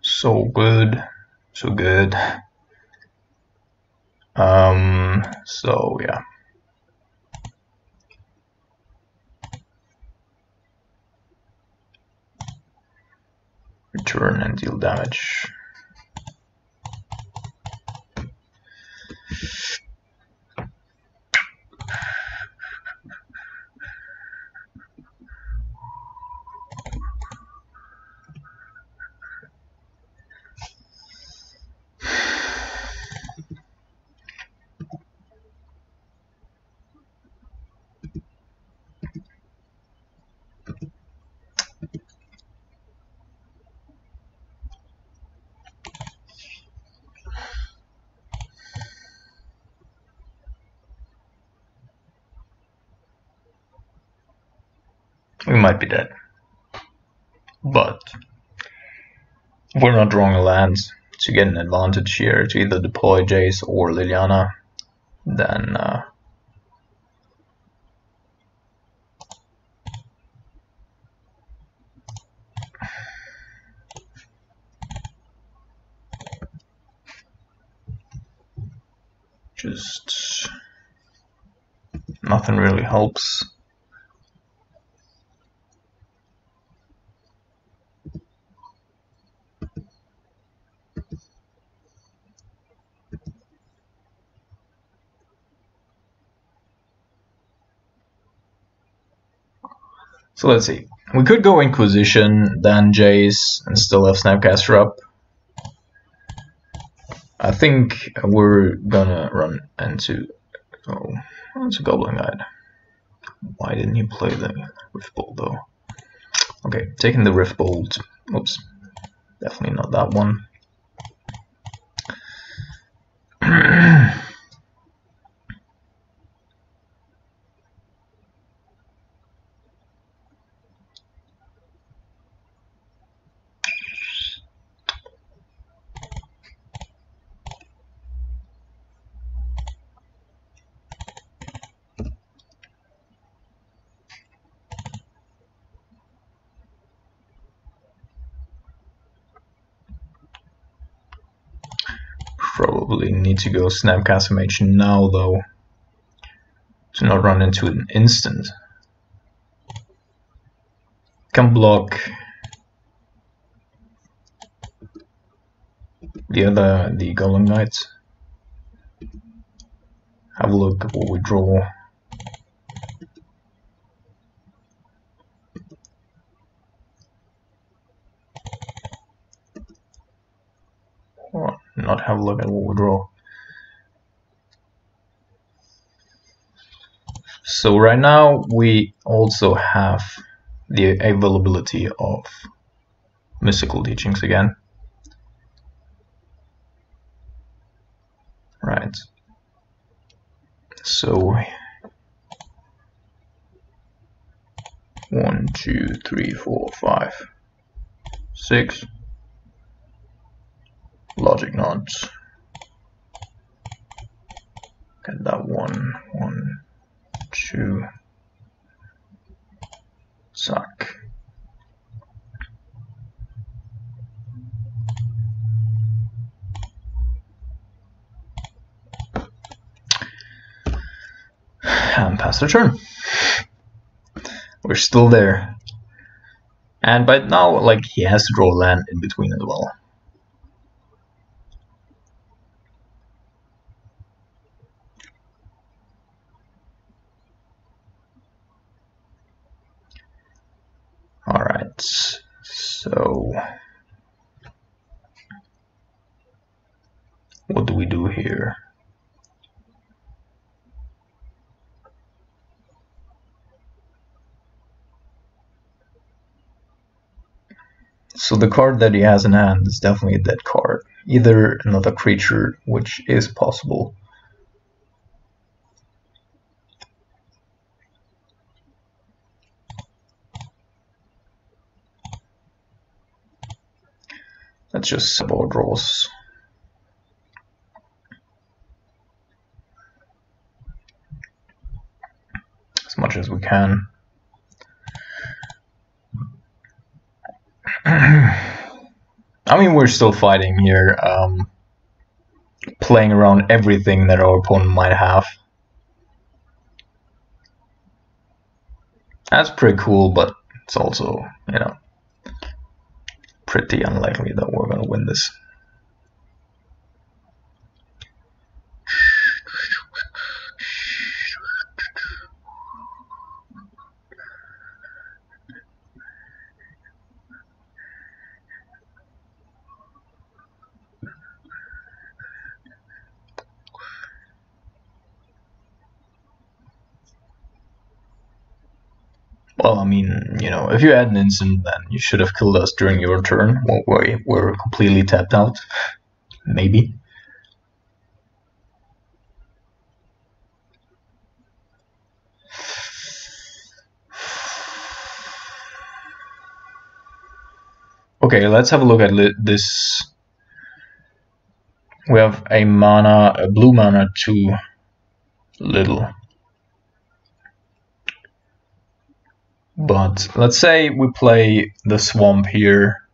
so good, so good. Um, so yeah. Return and deal damage. We might be dead, but we're not drawing a land to get an advantage here to either deploy Jace or Liliana. Then uh, just nothing really helps. So let's see. We could go Inquisition, then Jace, and still have Snapcaster up. I think we're gonna run into oh, it's a Goblin Guide. Why didn't you play the Risefall though? Okay, taking the Risefall. Oops, definitely not that one. Probably need to go Snapcaster Mage now though, to not run into an instant. Can block the other, the Golem Knights. Have a look at what we draw. Not have a look at what we draw. So right now we also have the availability of Mystical Teachings again. Right. So one, two, three, four, five, six. Logic nodes. Get that one, one, two. Suck. And pass the turn. We're still there. And by now, like, he has to draw land in between as well. Alright, so what do we do here? So the card that he has in hand is definitely a dead card. Either another creature, which is possible. Let's just support draws. As much as we can. I mean, we're still fighting here, um, playing around everything that our opponent might have. That's pretty cool, but it's also, you know, pretty unlikely that we're going to win this. Well, I mean, you know, if you had an instant, then you should have killed us during your turn. Well, we were completely tapped out. Maybe. Okay, let's have a look at this. We have a mana, a blue mana, too little. But let's say we play the swamp here.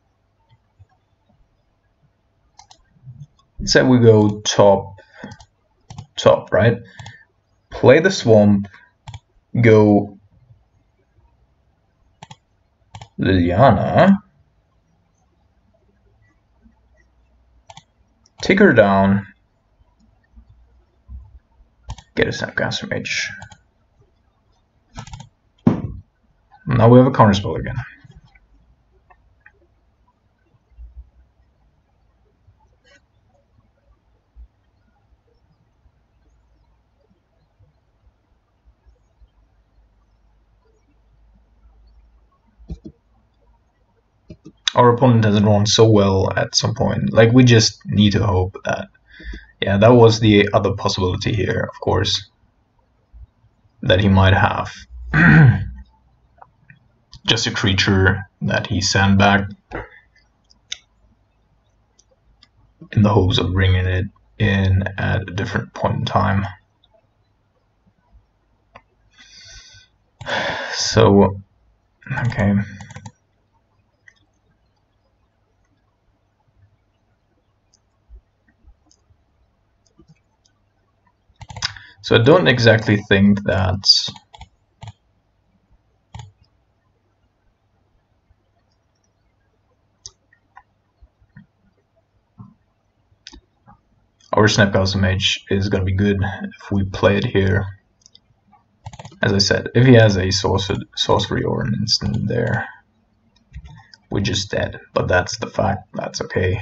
Let's say we go top, top, right? Play the swamp, go Liliana, take her down, get a Snapcaster Mage. Now we have a counterspell again. Our opponent hasn't run so well at some point. Like, we just need to hope that... Yeah, that was the other possibility here, of course, that he might have. Just a creature that he sent back in the hopes of bringing it in at a different point in time. So, okay. So I don't exactly think that our Snapcaster Mage is going to be good if we play it here. As I said, if he has a sorcery or an instant there, we're just dead. But that's the fact, that's okay.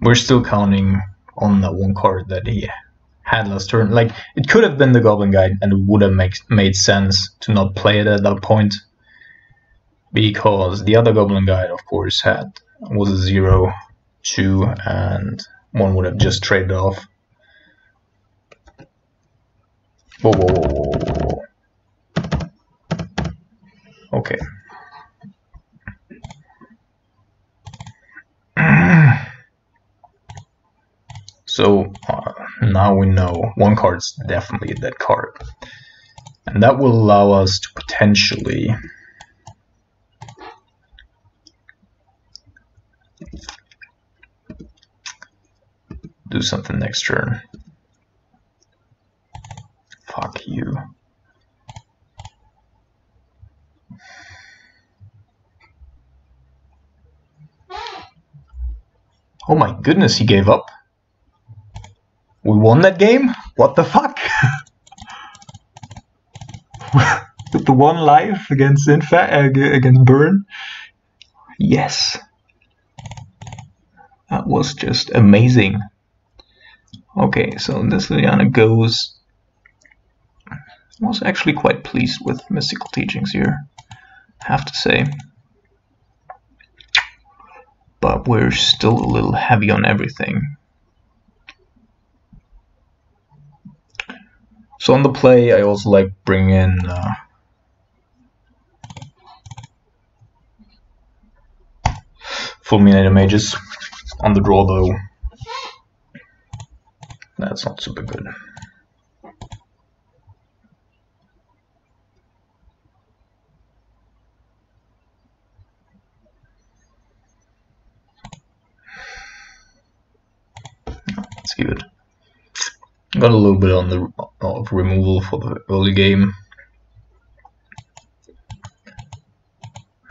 We're still counting on that one card that he had last turn. Like, it could have been the Goblin Guide, and it would have make, made sense to not play it at that point, because the other Goblin Guide, of course, had was a zero, two, and one would have just traded off. Whoa, whoa, whoa, whoa, whoa. Okay. So uh, now we know one card's definitely that card, and that will allow us to potentially do something next turn. Fuck you. Oh my goodness, he gave up. We won that game? What the fuck? With the one life against Infa against Burn? Yes. That was just amazing. Okay, so this Liliana goes... I was actually quite pleased with Mystical Teachings here, I have to say. But we're still a little heavy on everything. So on the play, I also like bringing in uh, Fulminator Mages. On the draw, though, that's not super good. Let's give it. Got a little bit on the of removal for the early game.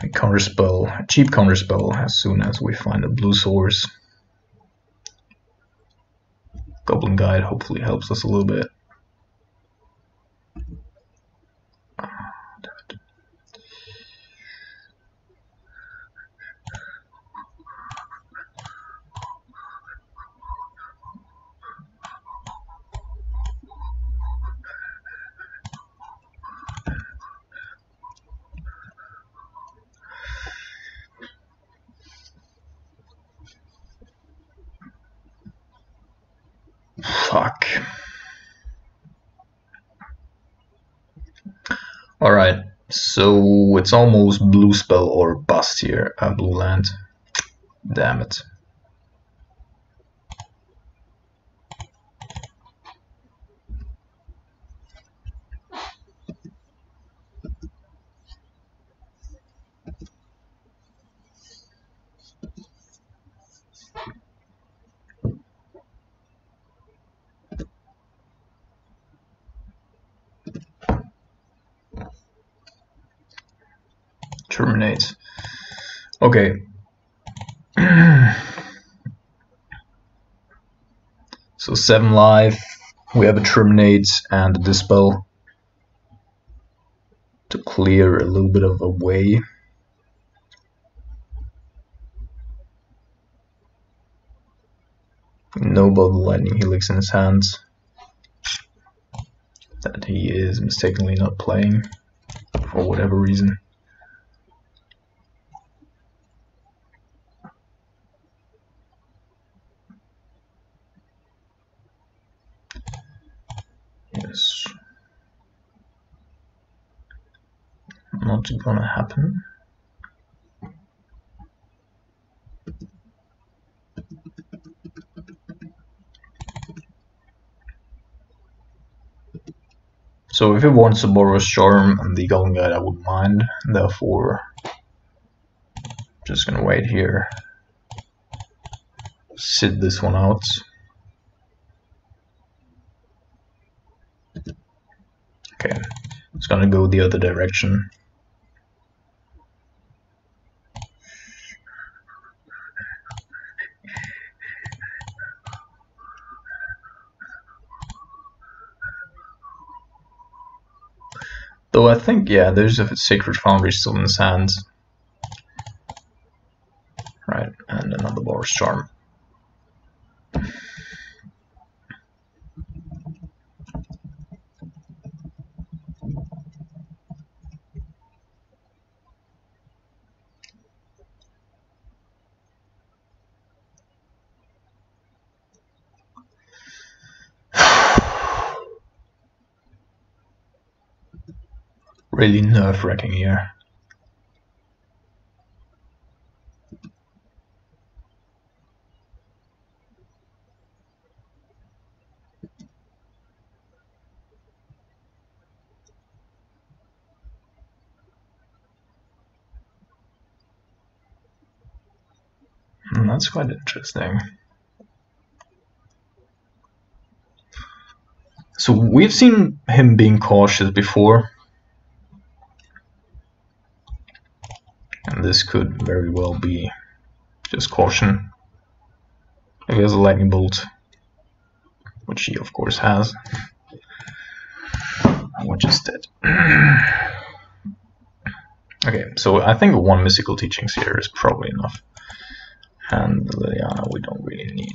A counterspell, a cheap counterspell as soon as we find a blue source. Goblin Guide hopefully helps us a little bit. Fuck. Alright, so it's almost blue spell or bust here, a uh, blue land. Damn it. terminate. Okay. So seven life, we have a terminate and a dispel to clear a little bit of a way. Noble Lightning Helix in his hands that he is mistakenly not playing for whatever reason. Yes, not gonna happen. So if it wants to borrow Storm and the Golden Guide, I wouldn't mind. Therefore, just gonna wait here, sit this one out. Okay, it's gonna go the other direction. So I think, yeah, there's a Sacred Foundry still in his hands. Right, and another Boros Charm. Really nerve-wracking here. Mm, that's quite interesting. So we've seen him being cautious before. And this could very well be just caution. If he has a lightning bolt, which he of course has, which is dead. Okay, so I think one mystical teachings here is probably enough, and Liliana we don't really need.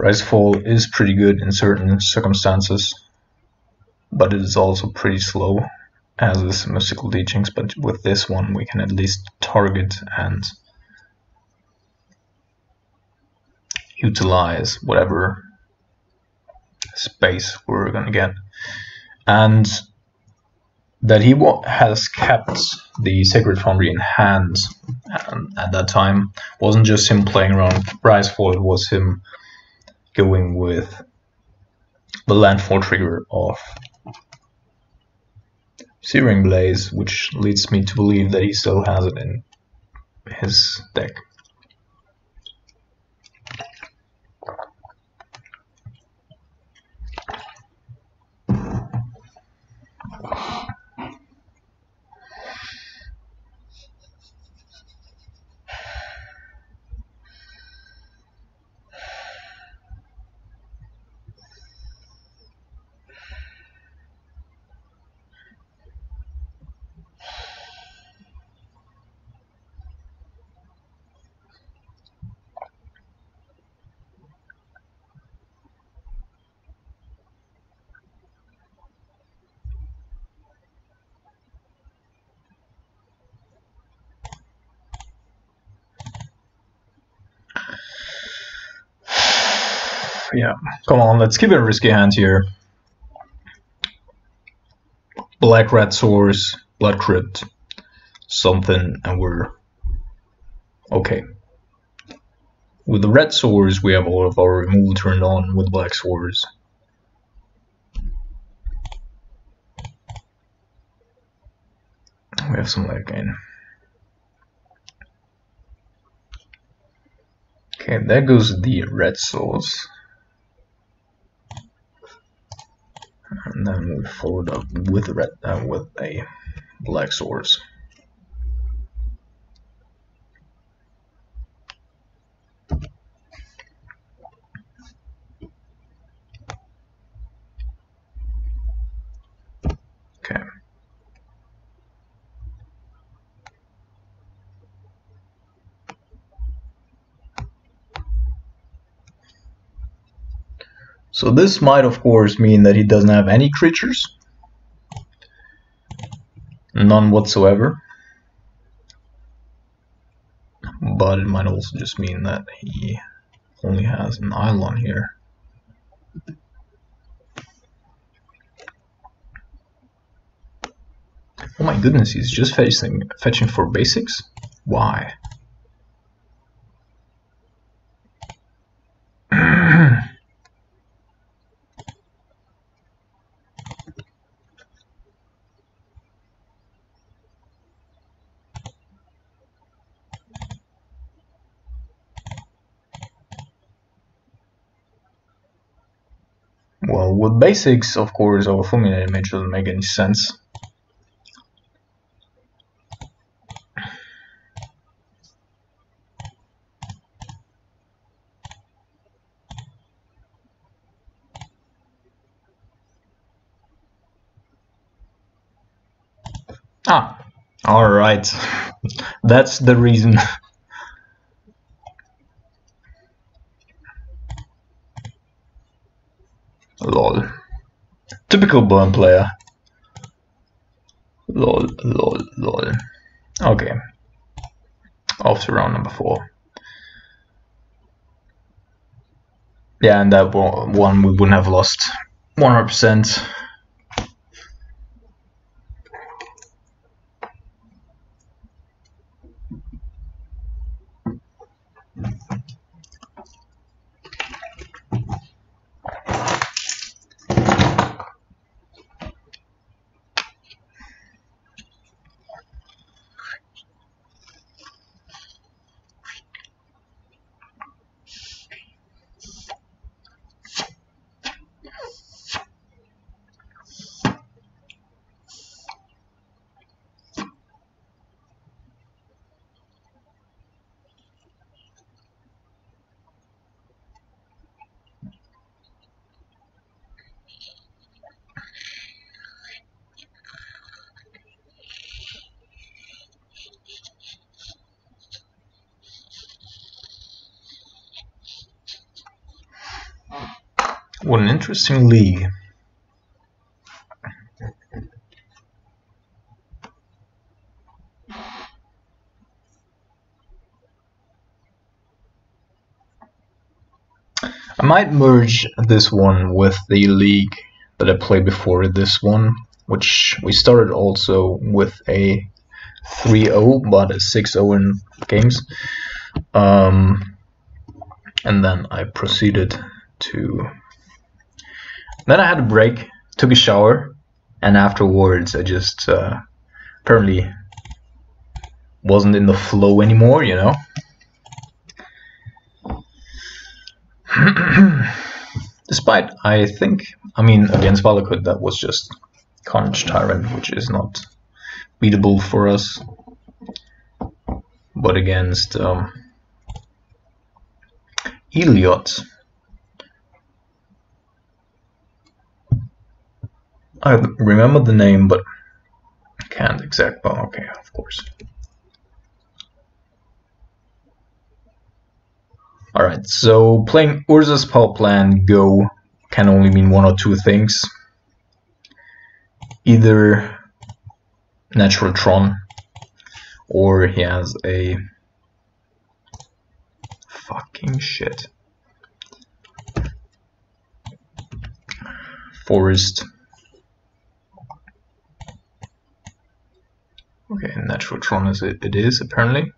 Risefall is pretty good in certain circumstances, but it is also pretty slow, as is Mystical Teachings, but with this one we can at least target and utilize whatever space we're going to get. And that he has kept the Sacred Foundry in hand um, at that time wasn't just him playing around Risefall, it was him going with the landfall trigger of Searing Blaze, which leads me to believe that he still has it in his deck. Yeah, come on, let's give it a risky hand here. Black Red Source, Blood Crypt, something, and we're okay. With the Red Source, we have all of our removal turned on with Black Source. We have some light gain. Okay, there goes the Red Source. And then we followed up with a red, uh, with a black source. Okay. So this might of course mean that he doesn't have any creatures, none whatsoever, but it might also just mean that he only has an Eidolon here. Oh my goodness, he's just fetching, fetching for basics? Why? Well, with basics, of course, our Fulminator Mage doesn't make any sense. Ah, alright. That's the reason. Lol. Typical burn player. Lol, lol, lol. Okay. Off to round number four. Yeah, and that one we wouldn't have lost one hundred percent. What an interesting league. I might merge this one with the league that I played before this one, which we started also with a three oh, but a six oh in games. Um, and then I proceeded to... Then I had a break, took a shower, and afterwards I just uh, apparently wasn't in the flow anymore, you know. Despite, I think, I mean, against Valakut that was just Carnage Tyrant, which is not beatable for us. But against um, Elliot, I remember the name, but can't exact. But okay, of course. Alright, so playing Urza's Power Plant Go can only mean one or two things. Either Natural Tron, or he has a fucking shit. Forest. Okay, Natural Tron is it, it is apparently.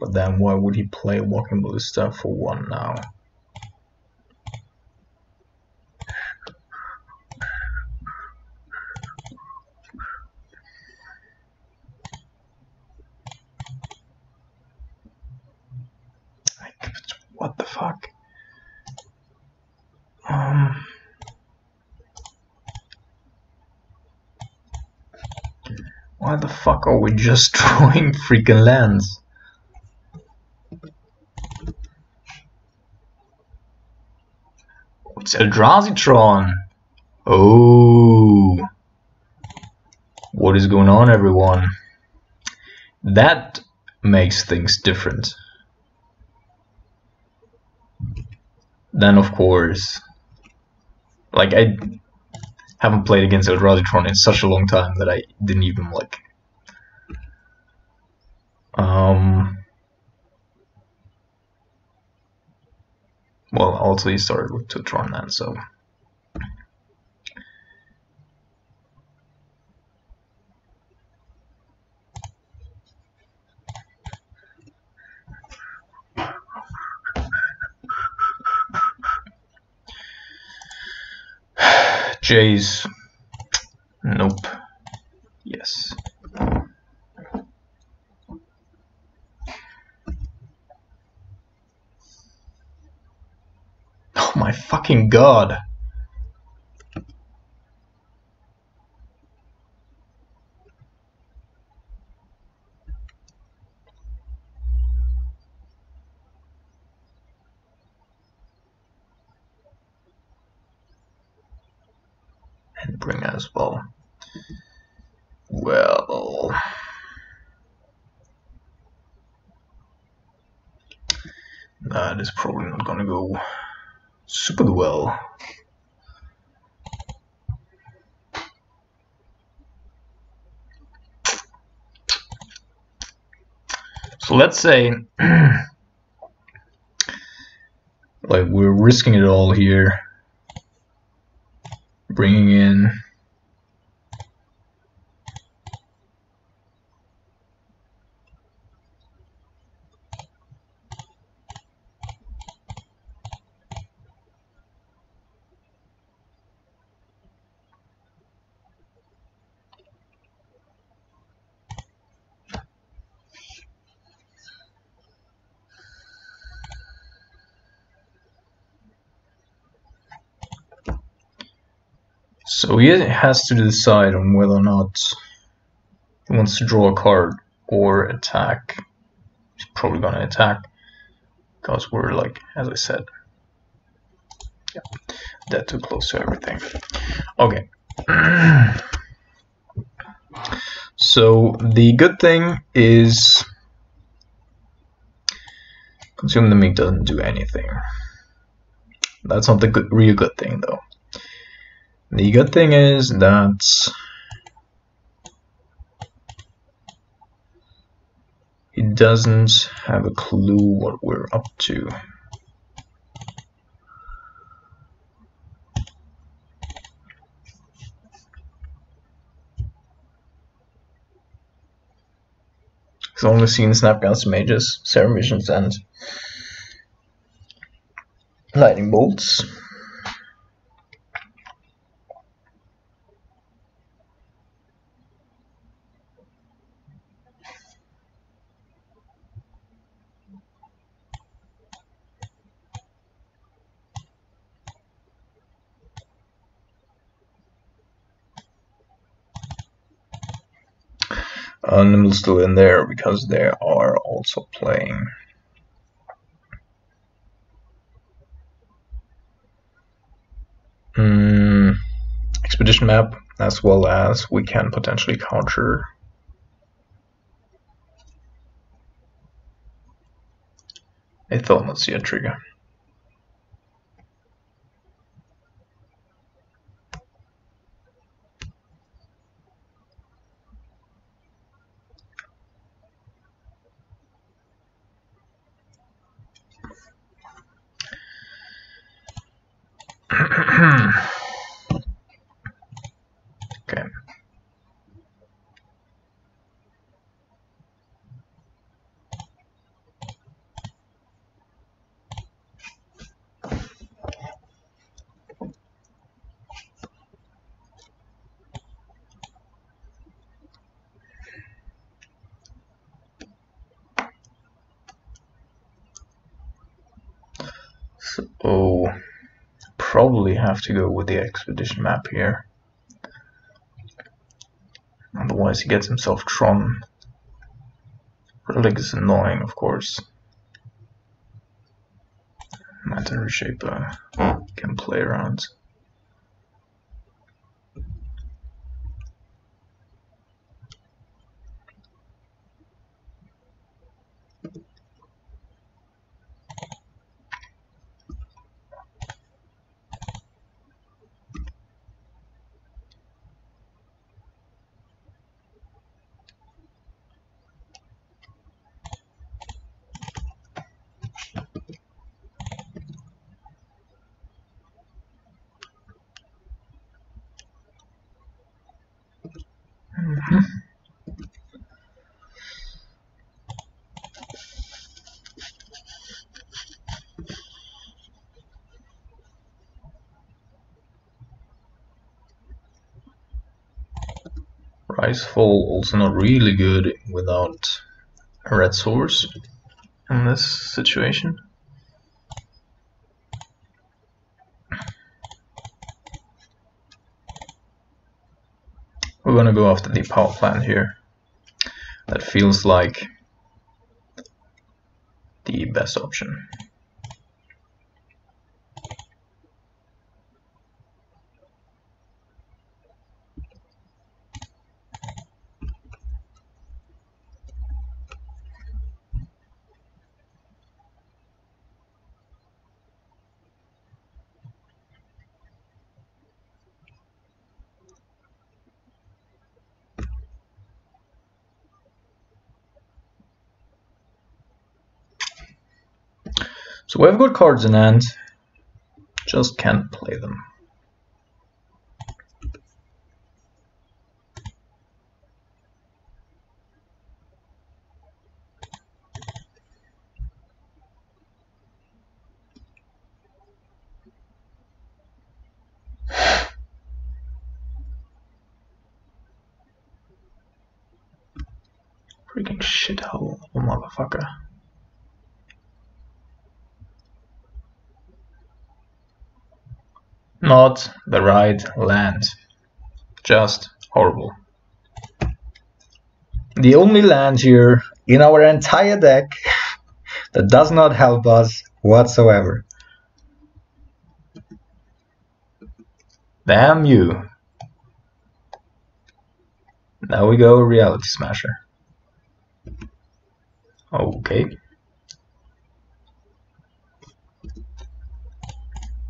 But then why would he play Walking Ballista for one now? What the fuck? Um... Why the fuck are we just drawing freaking lands? It's Eldrazi Tron. Oh, what is going on, everyone? That makes things different. Then, of course, like I haven't played against Eldrazi Tron in such a long time that I didn't even like. Um. Well, also he started with two Tron then, so... Jace. Nope. Yes. My fucking god. And bring us ball. Well, that is probably not gonna go super well. So let's say like we're risking it all here, bringing in So he has to decide on whether or not he wants to draw a card or attack. He's probably gonna attack because we're like, as I said, yeah, that too close to everything. Okay. So the good thing is Consume the Meek doesn't do anything. That's not the good, real good thing though. The good thing is that he doesn't have a clue what we're up to. He's only seen Snapcaster Mages, Serum Visions, and Lightning Bolts. Uh, Nimble's still in there because they are also playing. Mm, Expedition Map, as well as we can potentially counter a Thoughtseize trigger. Okay. So probably have to go with the Expedition Map here. Otherwise he gets himself Tron. Relic is annoying, of course. Matter Reshaper can play around. Risefall also not really good without a red source in this situation. We're gonna go after the power plant here. That feels like the best option. So we've got cards in hand, just can't play them. Freaking shithole, motherfucker. Not the right land. Just horrible. The only land here in our entire deck that does not help us whatsoever. Damn you. Now we go Reality Smasher. Okay.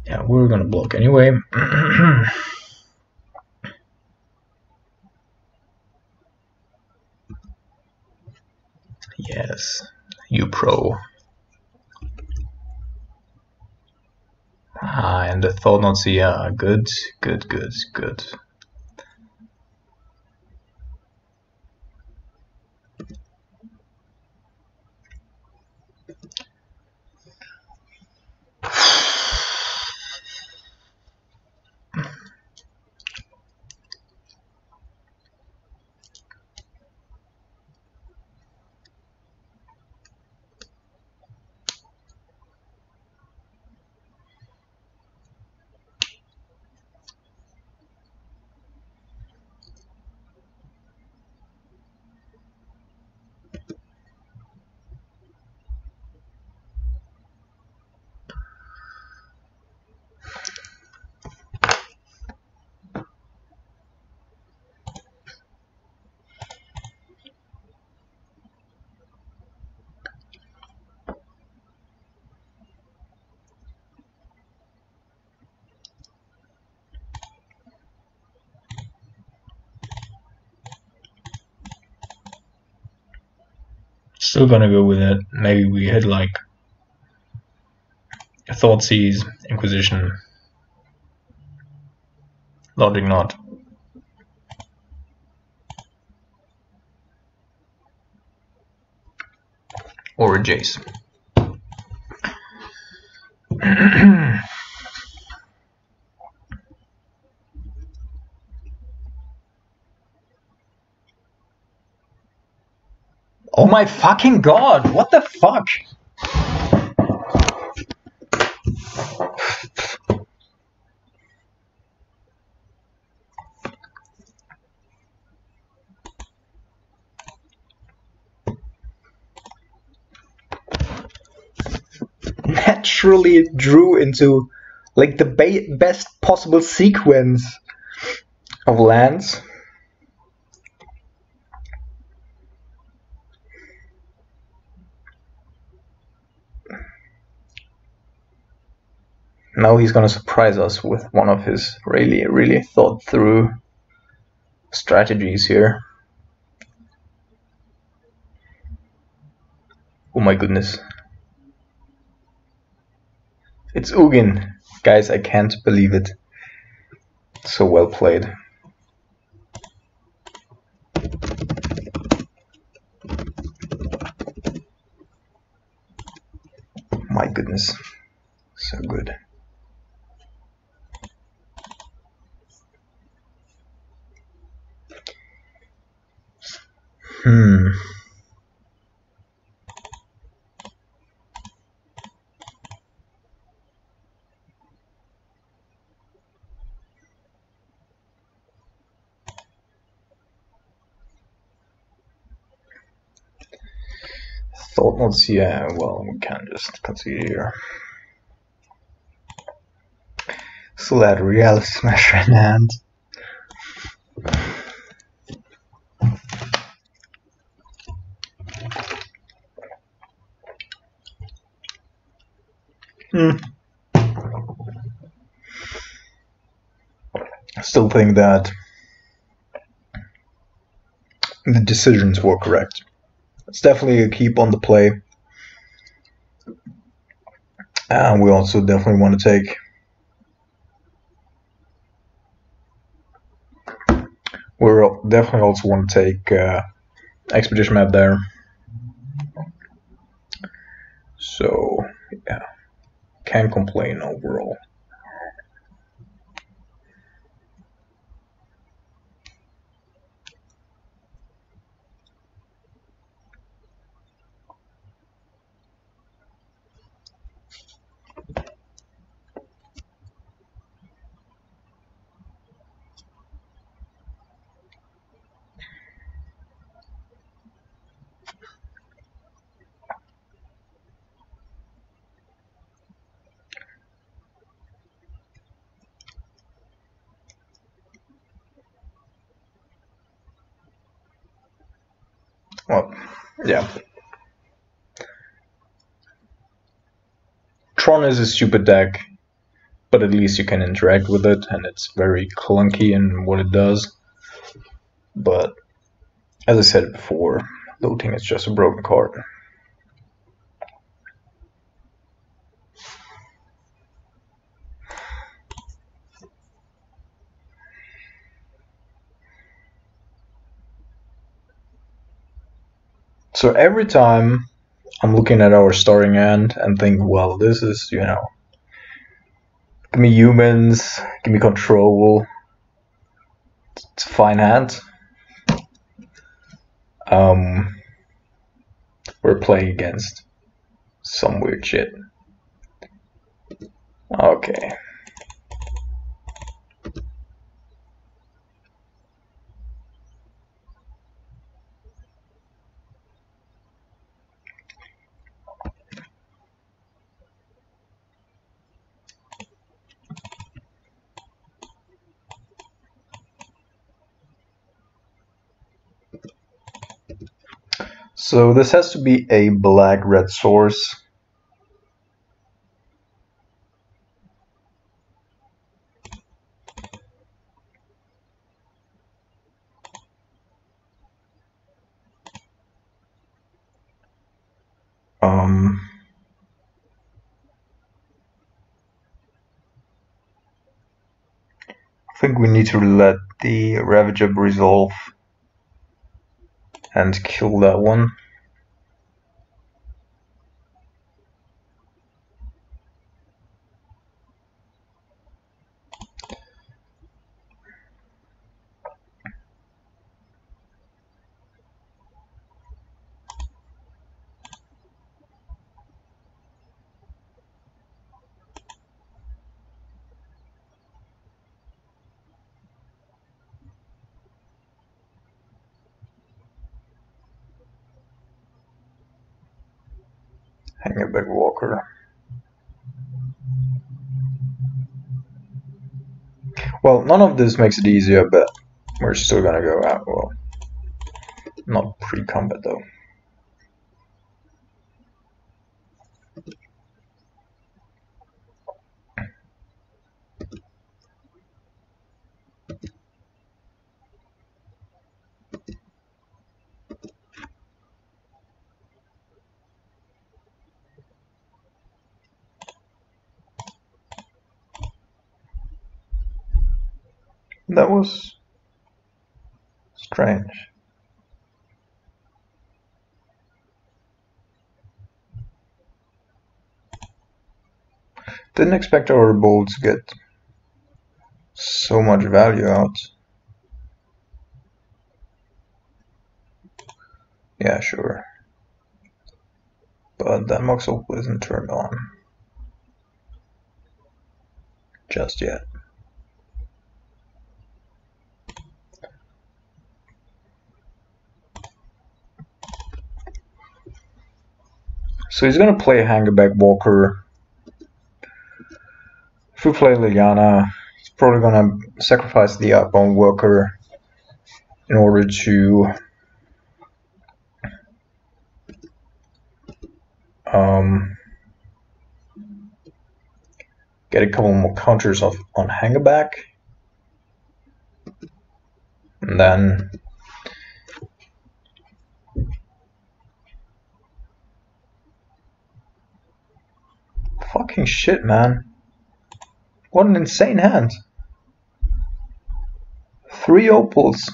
Yeah, we're gonna block anyway. Yes, you pro. Ah, and the Thoughtseize, yeah, good, good, good, good. Still gonna go with it. Maybe we hit like Thoughtseize, Inquisition. Logic not. Or a Jace. Oh my fucking god, what the fuck? Naturally it drew into like the ba best possible sequence of lands. Now he's gonna surprise us with one of his really, really thought through strategies here. Oh my goodness. It's Ugin. Guys, I can't believe it. So well played. My goodness. So good. Hmm. Thought notes, yeah, well, we can just concede here. Still had Reality Smasher in hand. Mm. I still think that the decisions were correct. It's definitely a keep on the play. And we also definitely want to take... We definitely also want to take uh, Expedition Map there. So, yeah. Can't complain overall. Well, yeah. Tron is a stupid deck, but at least you can interact with it, and it's very clunky in what it does. But, as I said before, looting is just a broken card. So every time I'm looking at our starting hand and think, well, this is, you know, give me humans, give me control, it's a fine hand. Um, we're playing against some weird shit. Okay. So this has to be a black-red source. Um, I think we need to let the Ravager resolve and kill that one. Hangarback Walker. Well, none of this makes it easier, but we're still gonna go out. Well, not pre-combat though. That was strange. Didn't expect our ball to get so much value out. Yeah, sure. But that Moxel isn't turned on just yet. So he's going to play Hangarback Walker. If we play Liliana, he's probably going to sacrifice the Arcbound Walker in order to um, get a couple more counters off on Hangarback. And then fucking shit, man. What an insane hand. Three opals.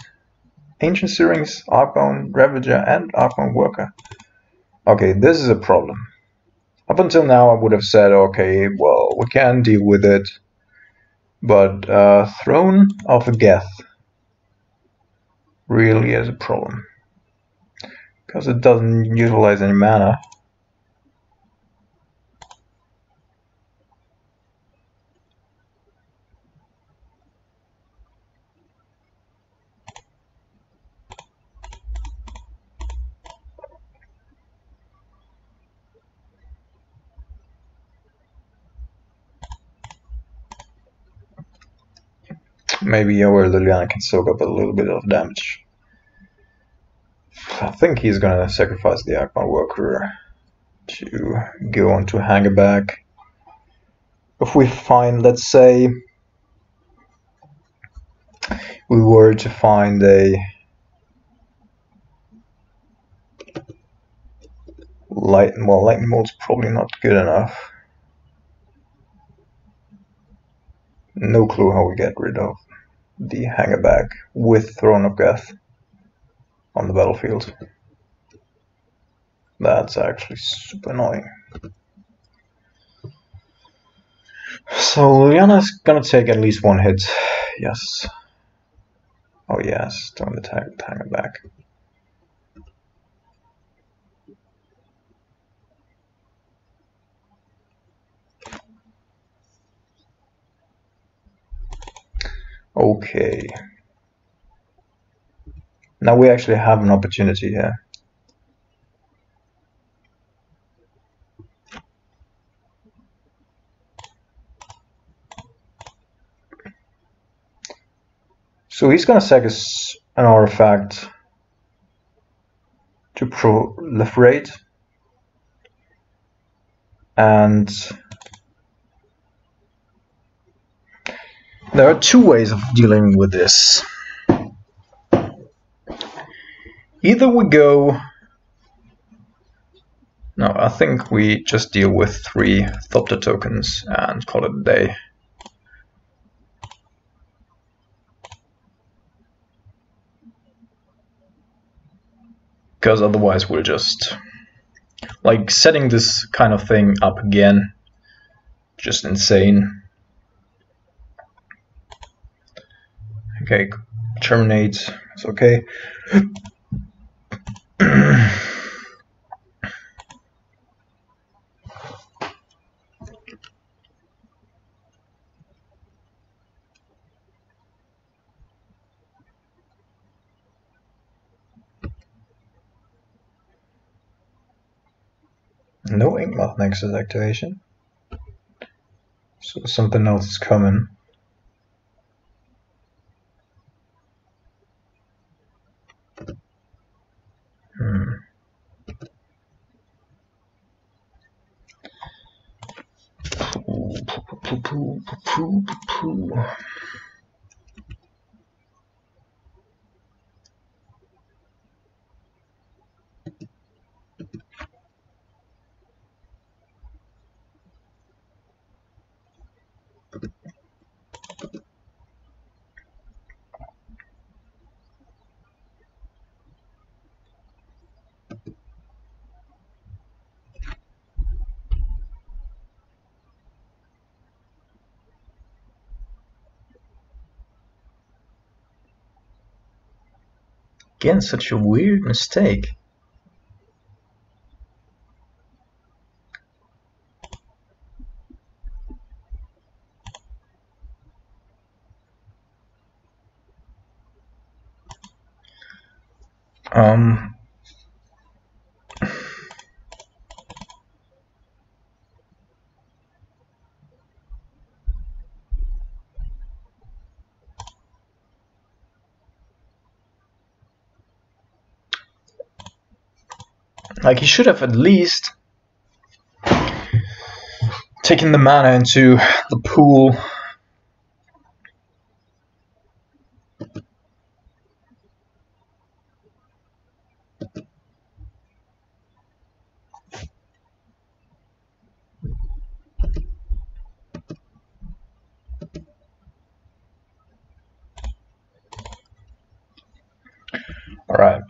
Ancient Searings, Arcbound Ravager, and Arcbound Worker. Okay, this is a problem. Up until now, I would have said, okay, well, we can deal with it. But uh, Throne of Geth really is a problem. Because it doesn't utilize any mana. Maybe our Liliana can soak up a little bit of damage. I think he's gonna sacrifice the Arcbound Worker to go on to Hangarback. If we find, let's say, we were to find a light, well, Lightning Bolt's probably not good enough. No clue how we get rid of the Hangarback with Throne of Geth on the battlefield. That's actually super annoying. So Liliana's gonna take at least one hit. Yes. Oh yes, don't attack the Hangarback. Okay. Now we actually have an opportunity here. So he's going to sack us an artifact to proliferate, and there are two ways of dealing with this. Either we go... No, I think we just deal with three Thopter tokens and call it a day. Because otherwise we'll just... Like, setting this kind of thing up again, just insane. Okay, terminate, it's okay. No Inkmoth Nexus activation. So something else is coming. Hmm. Poo, poo, poo, poo, poo, poo, poo. Again, such a weird mistake. Um. Like, he should have at least taken the mana into the pool. All right.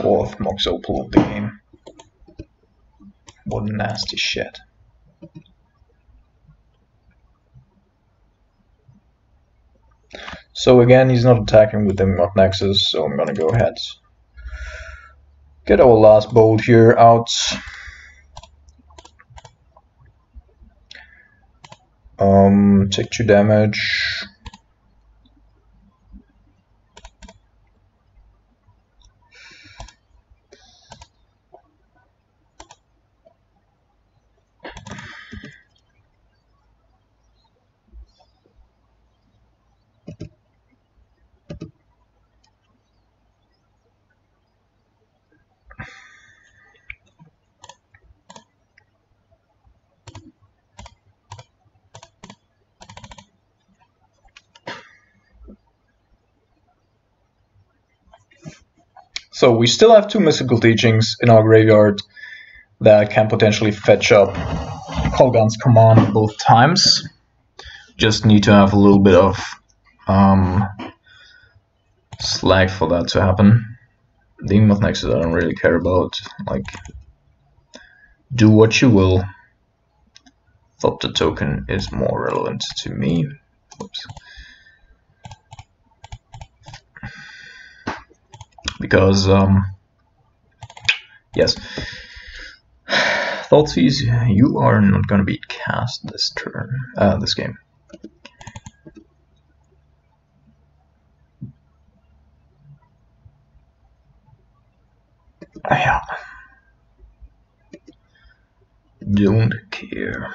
Fourth Mox Opal of the game. What nasty shit. So again, he's not attacking with the Inkmoth Nexus, so I'm gonna go ahead. Get our last bolt here out. Um, take two damage. So we still have two Mystical Teachings in our graveyard that can potentially fetch up Colgan's Command both times. Just need to have a little bit of um, slack for that to happen. The Inkmoth Nexus I don't really care about. Like, do what you will. Thopter token is more relevant to me. Oops. Because, um, yes, Thoughtseize, you are not going to be cast this turn, uh, this game. I don't care.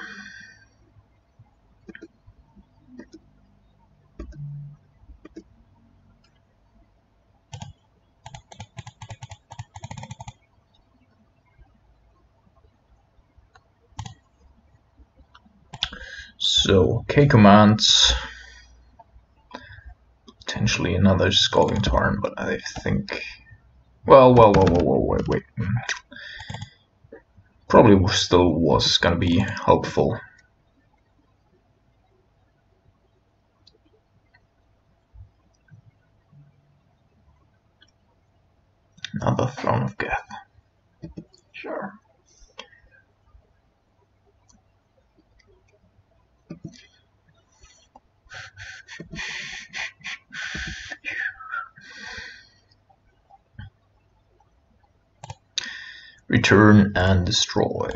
So, K commands. Potentially another Scalding Tarn, but I think. Well, well, well, well, well, wait, wait. Probably still was gonna be helpful. Another Throne of Death. Sure. Return and destroy.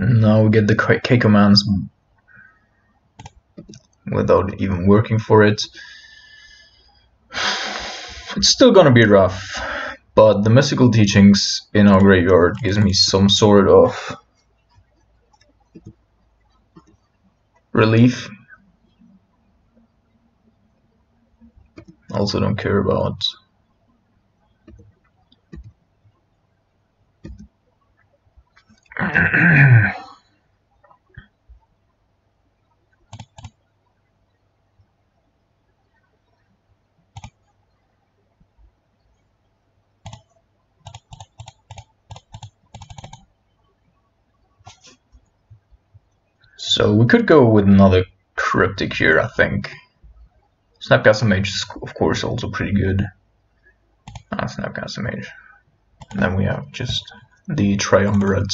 Now we get the K commands without even working for it. It's still gonna be rough, but the Mystical Teachings in our graveyard gives me some sort of relief. Also don't care about So we could go with another Cryptic here, I think. Snapcaster Mage is of course also pretty good. Ah, Snapcaster Mage. And then we have just the triumvirate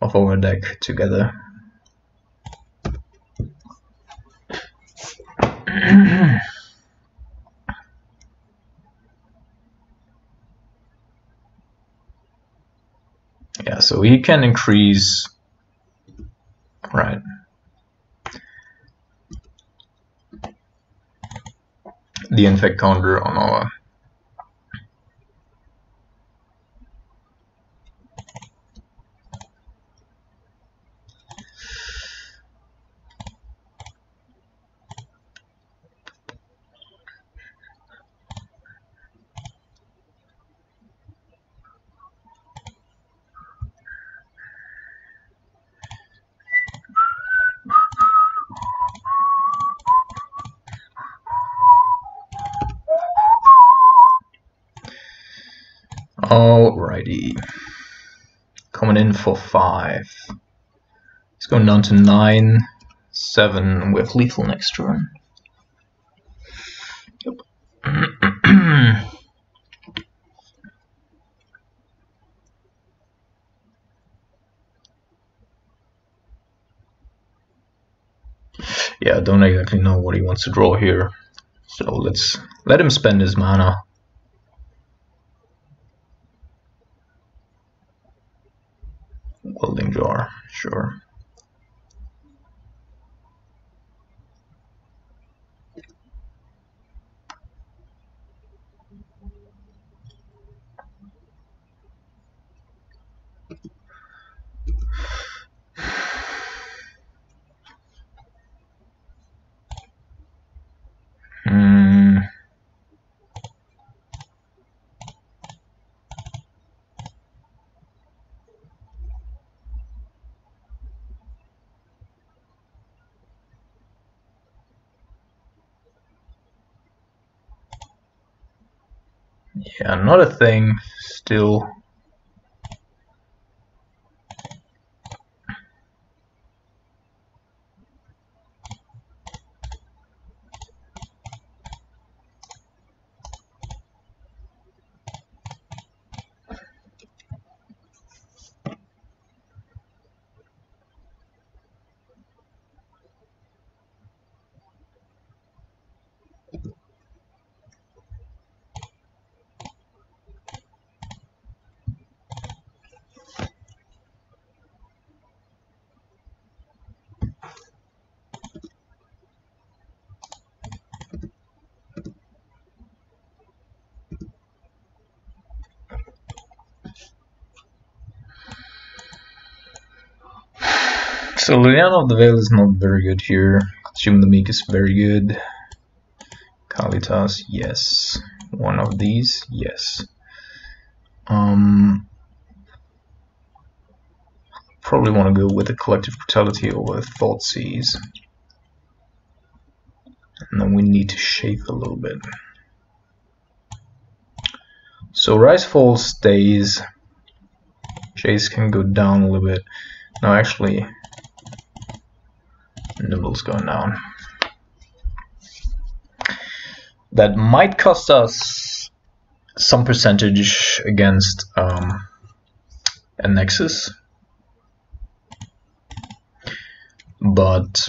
of our deck together. Yeah, so he can increase. Right. The infect counter on our Alrighty, coming in for five. It's going down to nine, seven with lethal next turn. Yep. Yeah, I don't exactly know what he wants to draw here, so let's let him spend his mana. Welding Jar, sure. Yeah, not a thing, still. So Liliana of the Veil is not very good here. Consume the Meek is very good. Kalitas, yes. One of these, yes. Um, probably want to go with a Collective Brutality or a Thoughtseize. And then we need to shake a little bit. So Risefall stays. Jace can go down a little bit. No, actually, Nimble's going down. That might cost us some percentage against um, a Nexus, but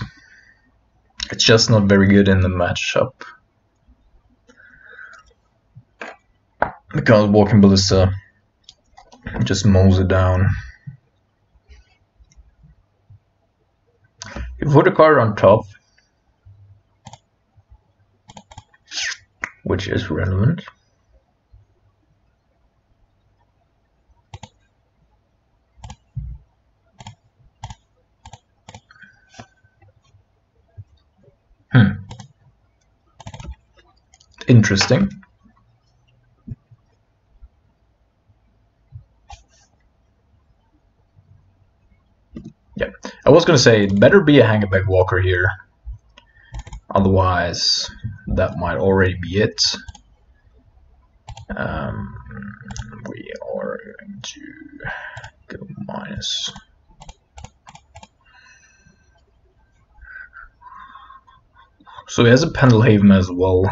it's just not very good in the matchup because Walking Ballista just mows it down. You put a card on top, which is relevant. Hmm. Interesting. Yeah, I was gonna say it better be a Hangarback Walker here. Otherwise, that might already be it. Um, we are going to go minus. So he has a Pendlehaven as well,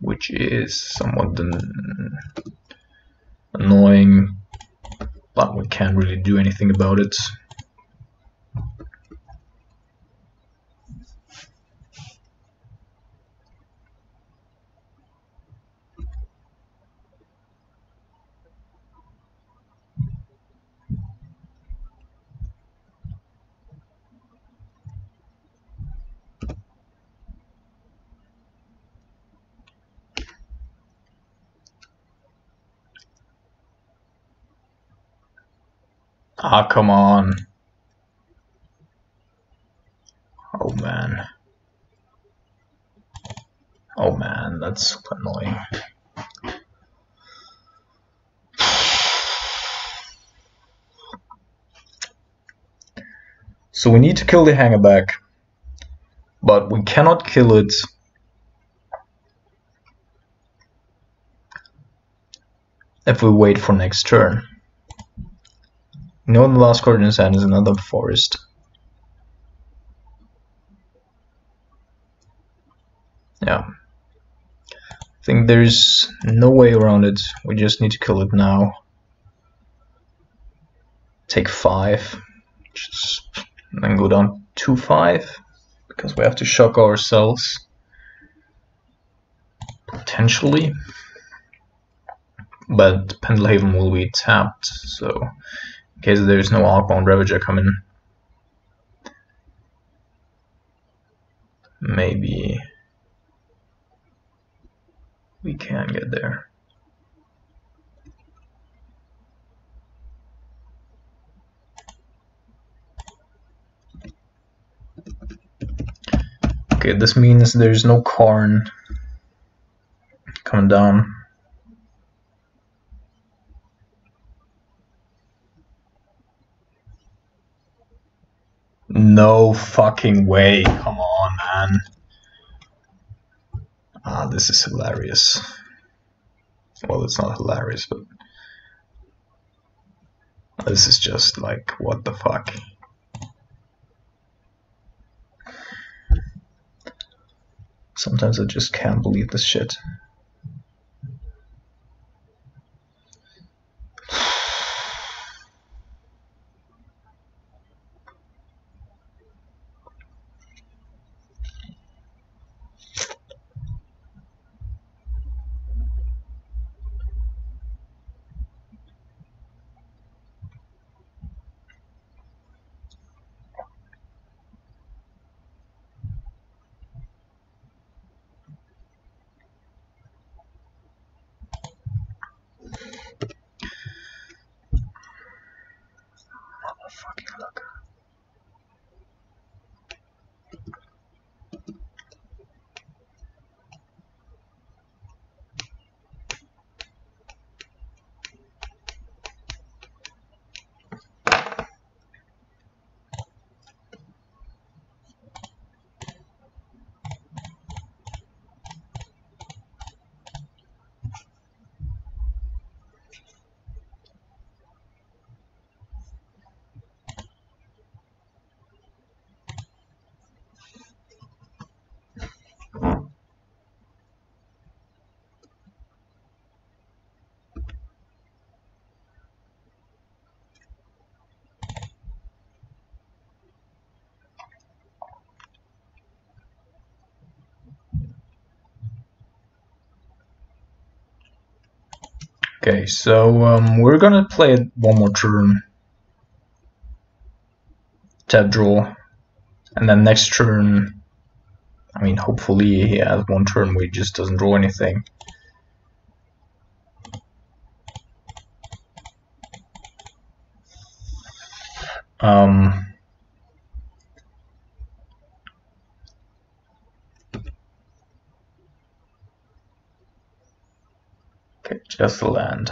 which is somewhat annoying, but we can't really do anything about it. Ah, come on. Oh, man. Oh, man, that's super annoying. So we need to kill the Hangarback, but we cannot kill it if we wait for next turn. No, the last card in his hand is another forest. Yeah. I think there's no way around it. We just need to kill it now. Take five. Just, and then go down to five. Because we have to shock ourselves. Potentially. But Pendlehaven will be tapped, so... in case there's no Arcbound Ravager coming. Maybe we can get there. Okay, this means there's no Karn coming down. No fucking way, come on, man. Ah, this is hilarious. Well, it's not hilarious, but... this is just like, what the fuck. Sometimes I just can't believe this shit. Okay, so um, we're gonna play it one more turn. Tap draw, and then next turn. I mean, hopefully he has one turn where he just doesn't draw anything. Um. Okay, just the land.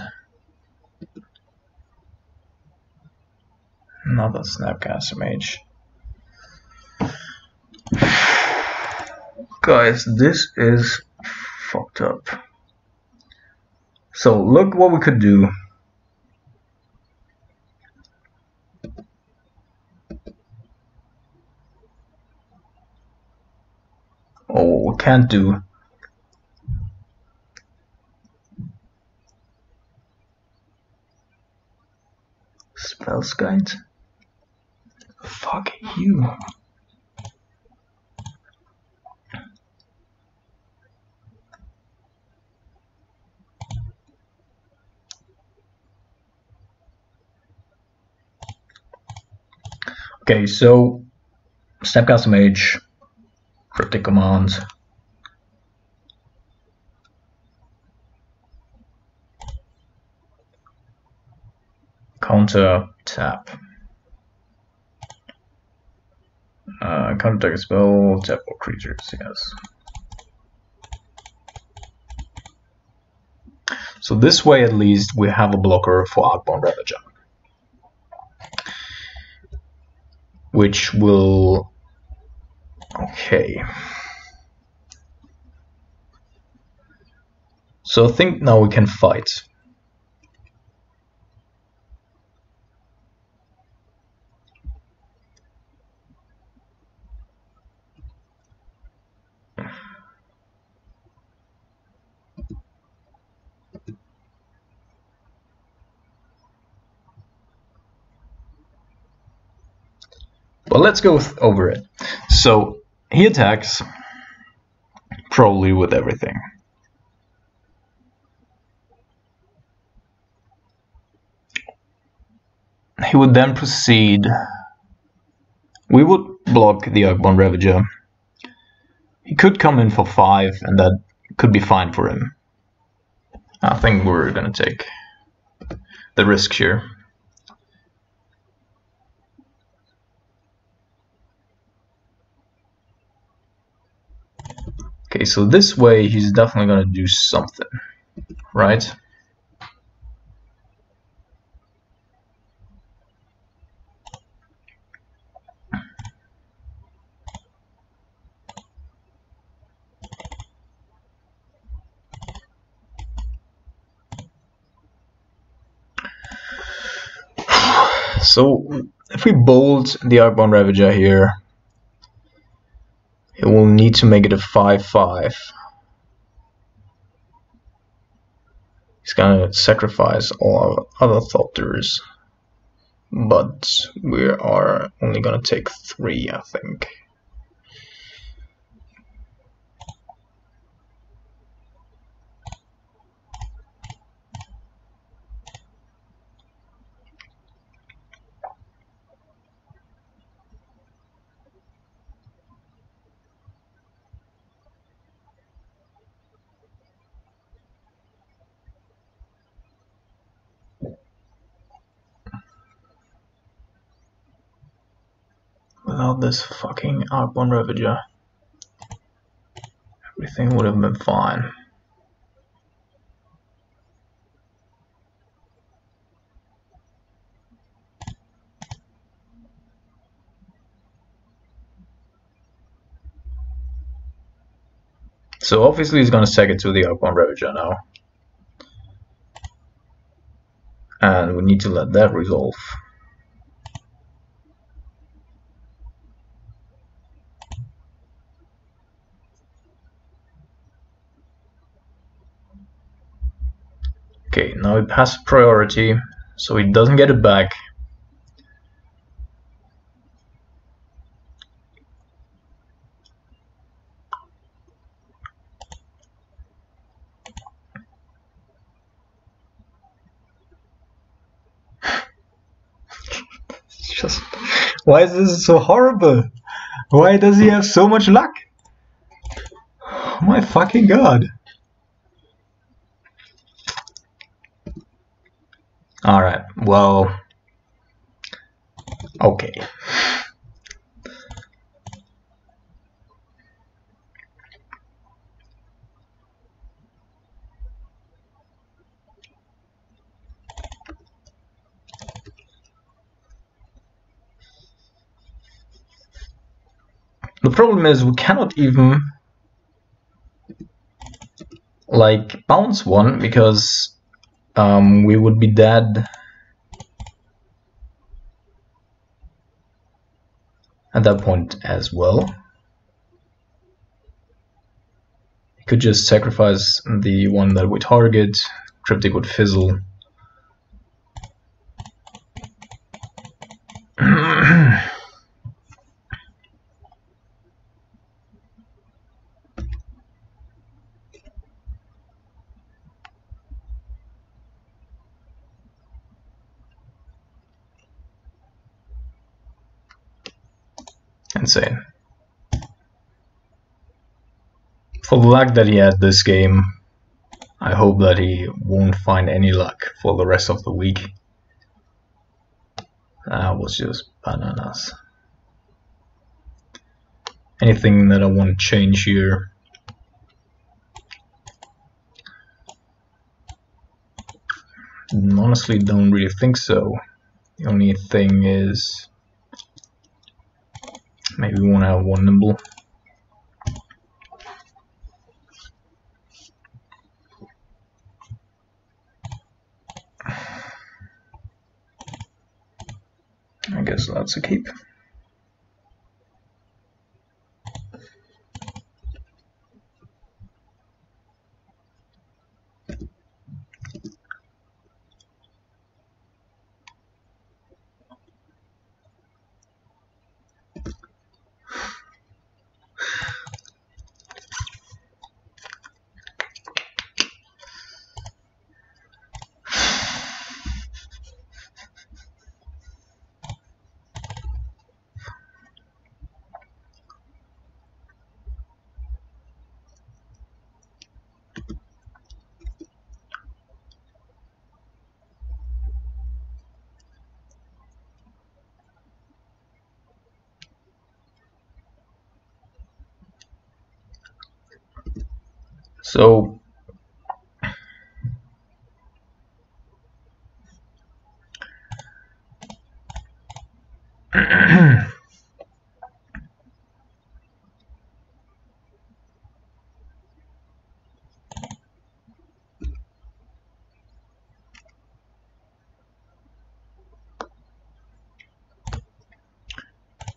Another Snapcaster Mage. Guys, this is fucked up. So look what we could do. Oh, we can't do. Spells Guide? Fuck you. Okay, so Snapcaster Mage, Cryptic Command. Counter tap. Uh, counter target spell, tap all creatures, yes. So this way at least we have a blocker for Arcbound Ravager, which will... okay. So I think now we can fight. But let's go with over it. So he attacks probably with everything. He would then proceed. We would block the Arcbound Ravager. He could come in for five, and that could be fine for him. I think we're gonna take the risk here. Okay, so this way he's definitely gonna do something, right? So if we bolt the Arcbound Ravager here, it will need to make it a five five. He's gonna sacrifice all our other Thoughtseize, but we are only gonna take three, I think. Without this fucking Arcbound Ravager, everything would have been fine. So obviously he's gonna take it to the Arcbound Ravager now. And we need to let that resolve. Okay, now he passed priority, so he doesn't get it back. just... Why is this so horrible? Why does he have so much luck? Oh my fucking god. Alright, well... Okay. The problem is we cannot even like bounce one because um, we would be dead at that point as well. You could just sacrifice the one that we target, Cryptic would fizzle. Insane. For the luck that he had this game, I hope that he won't find any luck for the rest of the week. That was just bananas. Anything that I want to change here? Honestly, don't really think so. The only thing is... maybe we want to have one Nimble. I guess that's a keep. So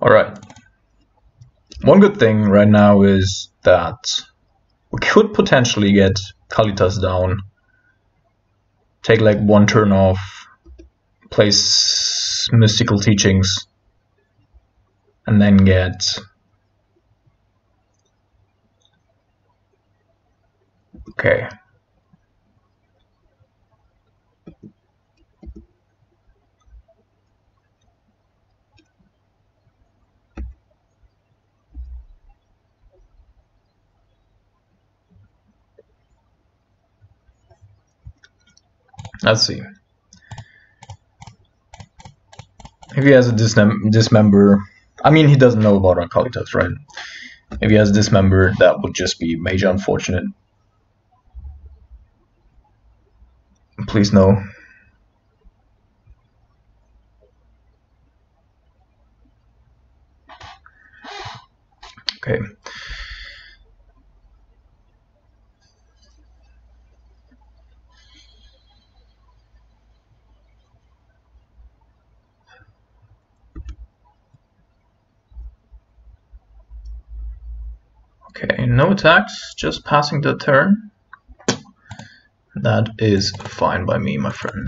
all right, one good thing right now is that we could potentially get Kalitas down, take like one turn off, place Mystical Teachings, and then get okay. Let's see. If he has a dismem dismember, I mean, he doesn't know about Arcbound, right? If he has dismember, that would just be major unfortunate. Please no. Okay. Okay, no attacks, just passing the turn. That is fine by me, my friend.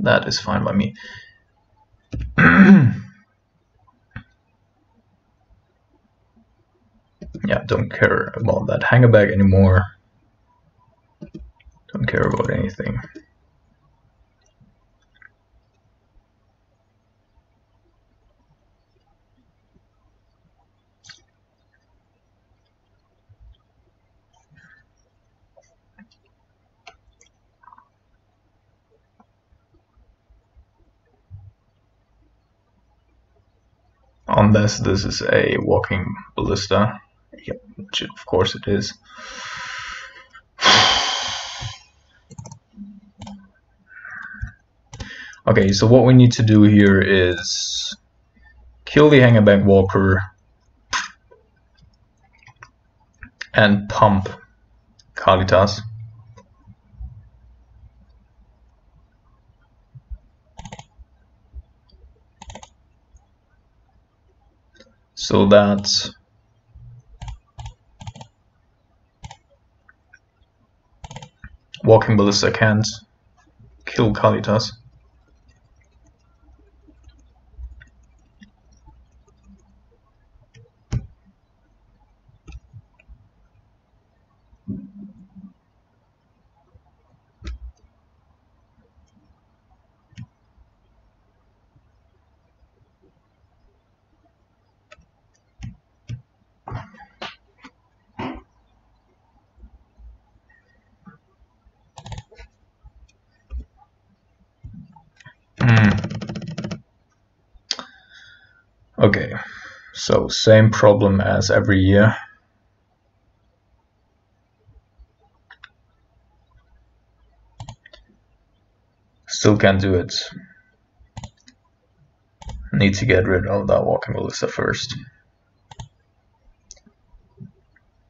That is fine by me. Yeah, don't care about that Hangarback anymore. Don't care about anything. unless this is a Walking Ballista. Yep, which of course it is. Okay, so what we need to do here is kill the Hangarback Walker and pump Kalitas. So that's Walking Ballista can't kill Kalitas. Okay, so same problem as every year. Still can't do it. Need to get rid of that Walking Ballista first.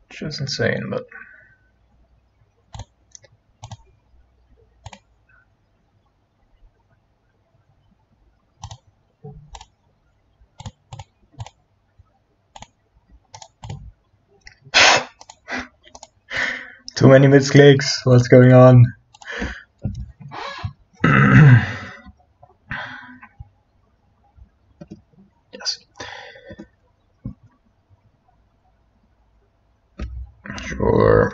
Which is insane, but too many misclicks, what's going on? Yes. Sure.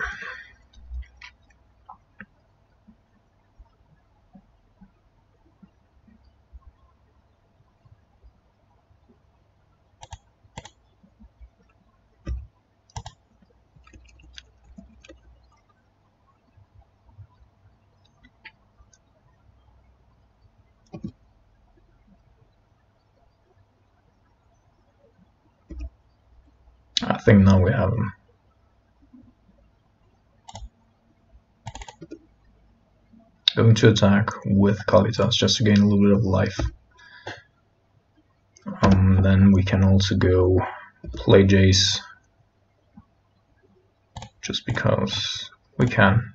I think now we have them. Going to attack with Kalitas just to gain a little bit of life. Um, then we can also go play Jace. Just because we can.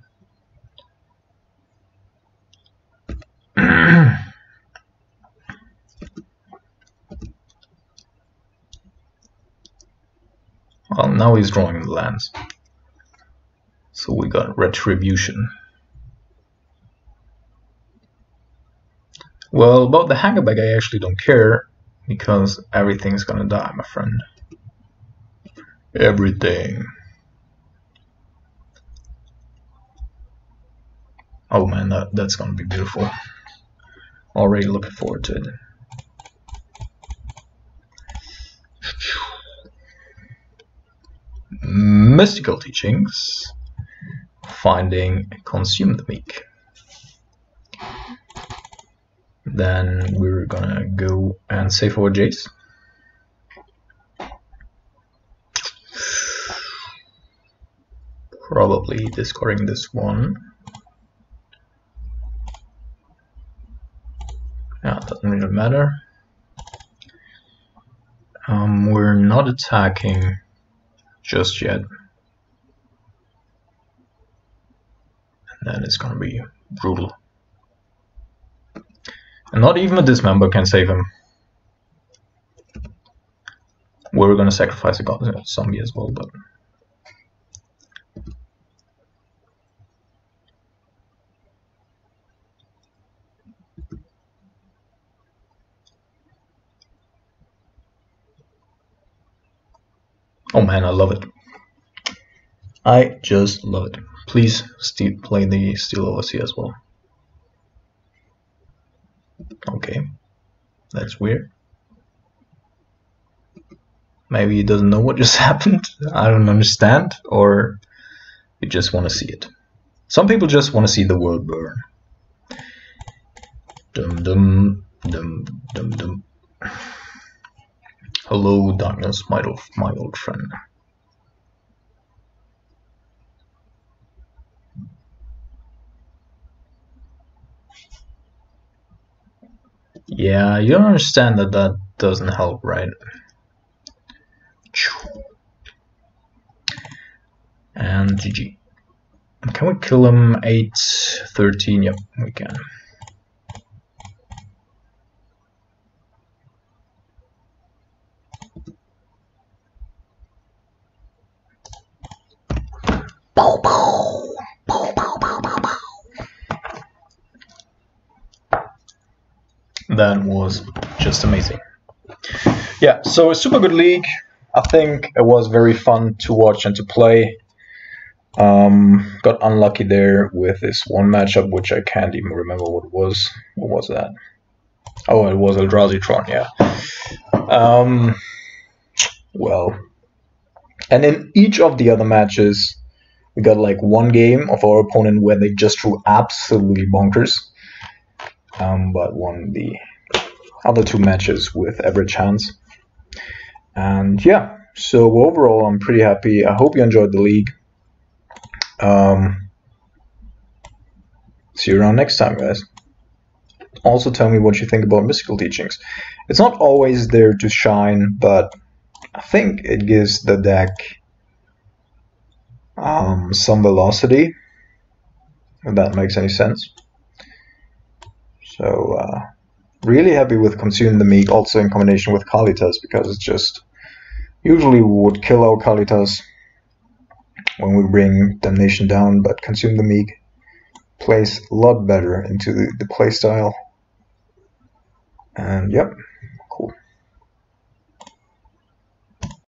Well, now he's drawing the lands, so we got retribution. Well, about the Hangarback, I actually don't care, because everything's gonna die, my friend. Everything. Oh man, that, that's gonna be beautiful. Already looking forward to it. Mystical Teachings, finding Consume the Meek. Then we're gonna go and save our Jace. Probably discarding this one. Yeah, doesn't really matter. Um, we're not attacking just yet. And then it's gonna be brutal. And not even a Dismember can save him. We're gonna sacrifice a goblin zombie as well, but oh man, I love it. I just love it. Please still play the Steel Overseer as well. Okay, that's weird. Maybe he doesn't know what just happened. I don't understand, or you just want to see it. Some people just want to see the world burn. Dum dum dum dum dum. Hello, darkness, my old, my old friend. Yeah, you understand that that doesn't help, right? And G G. Can we kill him? eight, thirteen, yep, we can. Bow, bow. Bow, bow, bow, bow, bow. That was just amazing. Yeah, so a super good league. I think it was very fun to watch and to play. Um, got unlucky there with this one matchup, which I can't even remember what it was. What was that? Oh, it was Eldrazi Tron, yeah. Um, well, and in each of the other matches, we got like one game of our opponent where they just threw absolutely bonkers, um, but won the other two matches with average hands. And yeah, so overall, I'm pretty happy. I hope you enjoyed the league. Um, see you around next time, guys. Also, tell me what you think about Mystical Teachings. It's not always there to shine, but I think it gives the deck um, some velocity, if that makes any sense. So, uh, really happy with Consume the Meek, also in combination with Kalitas, because it's just usually we would kill our Kalitas when we bring Damnation down, but Consume the Meek plays a lot better into the, the playstyle. And yep.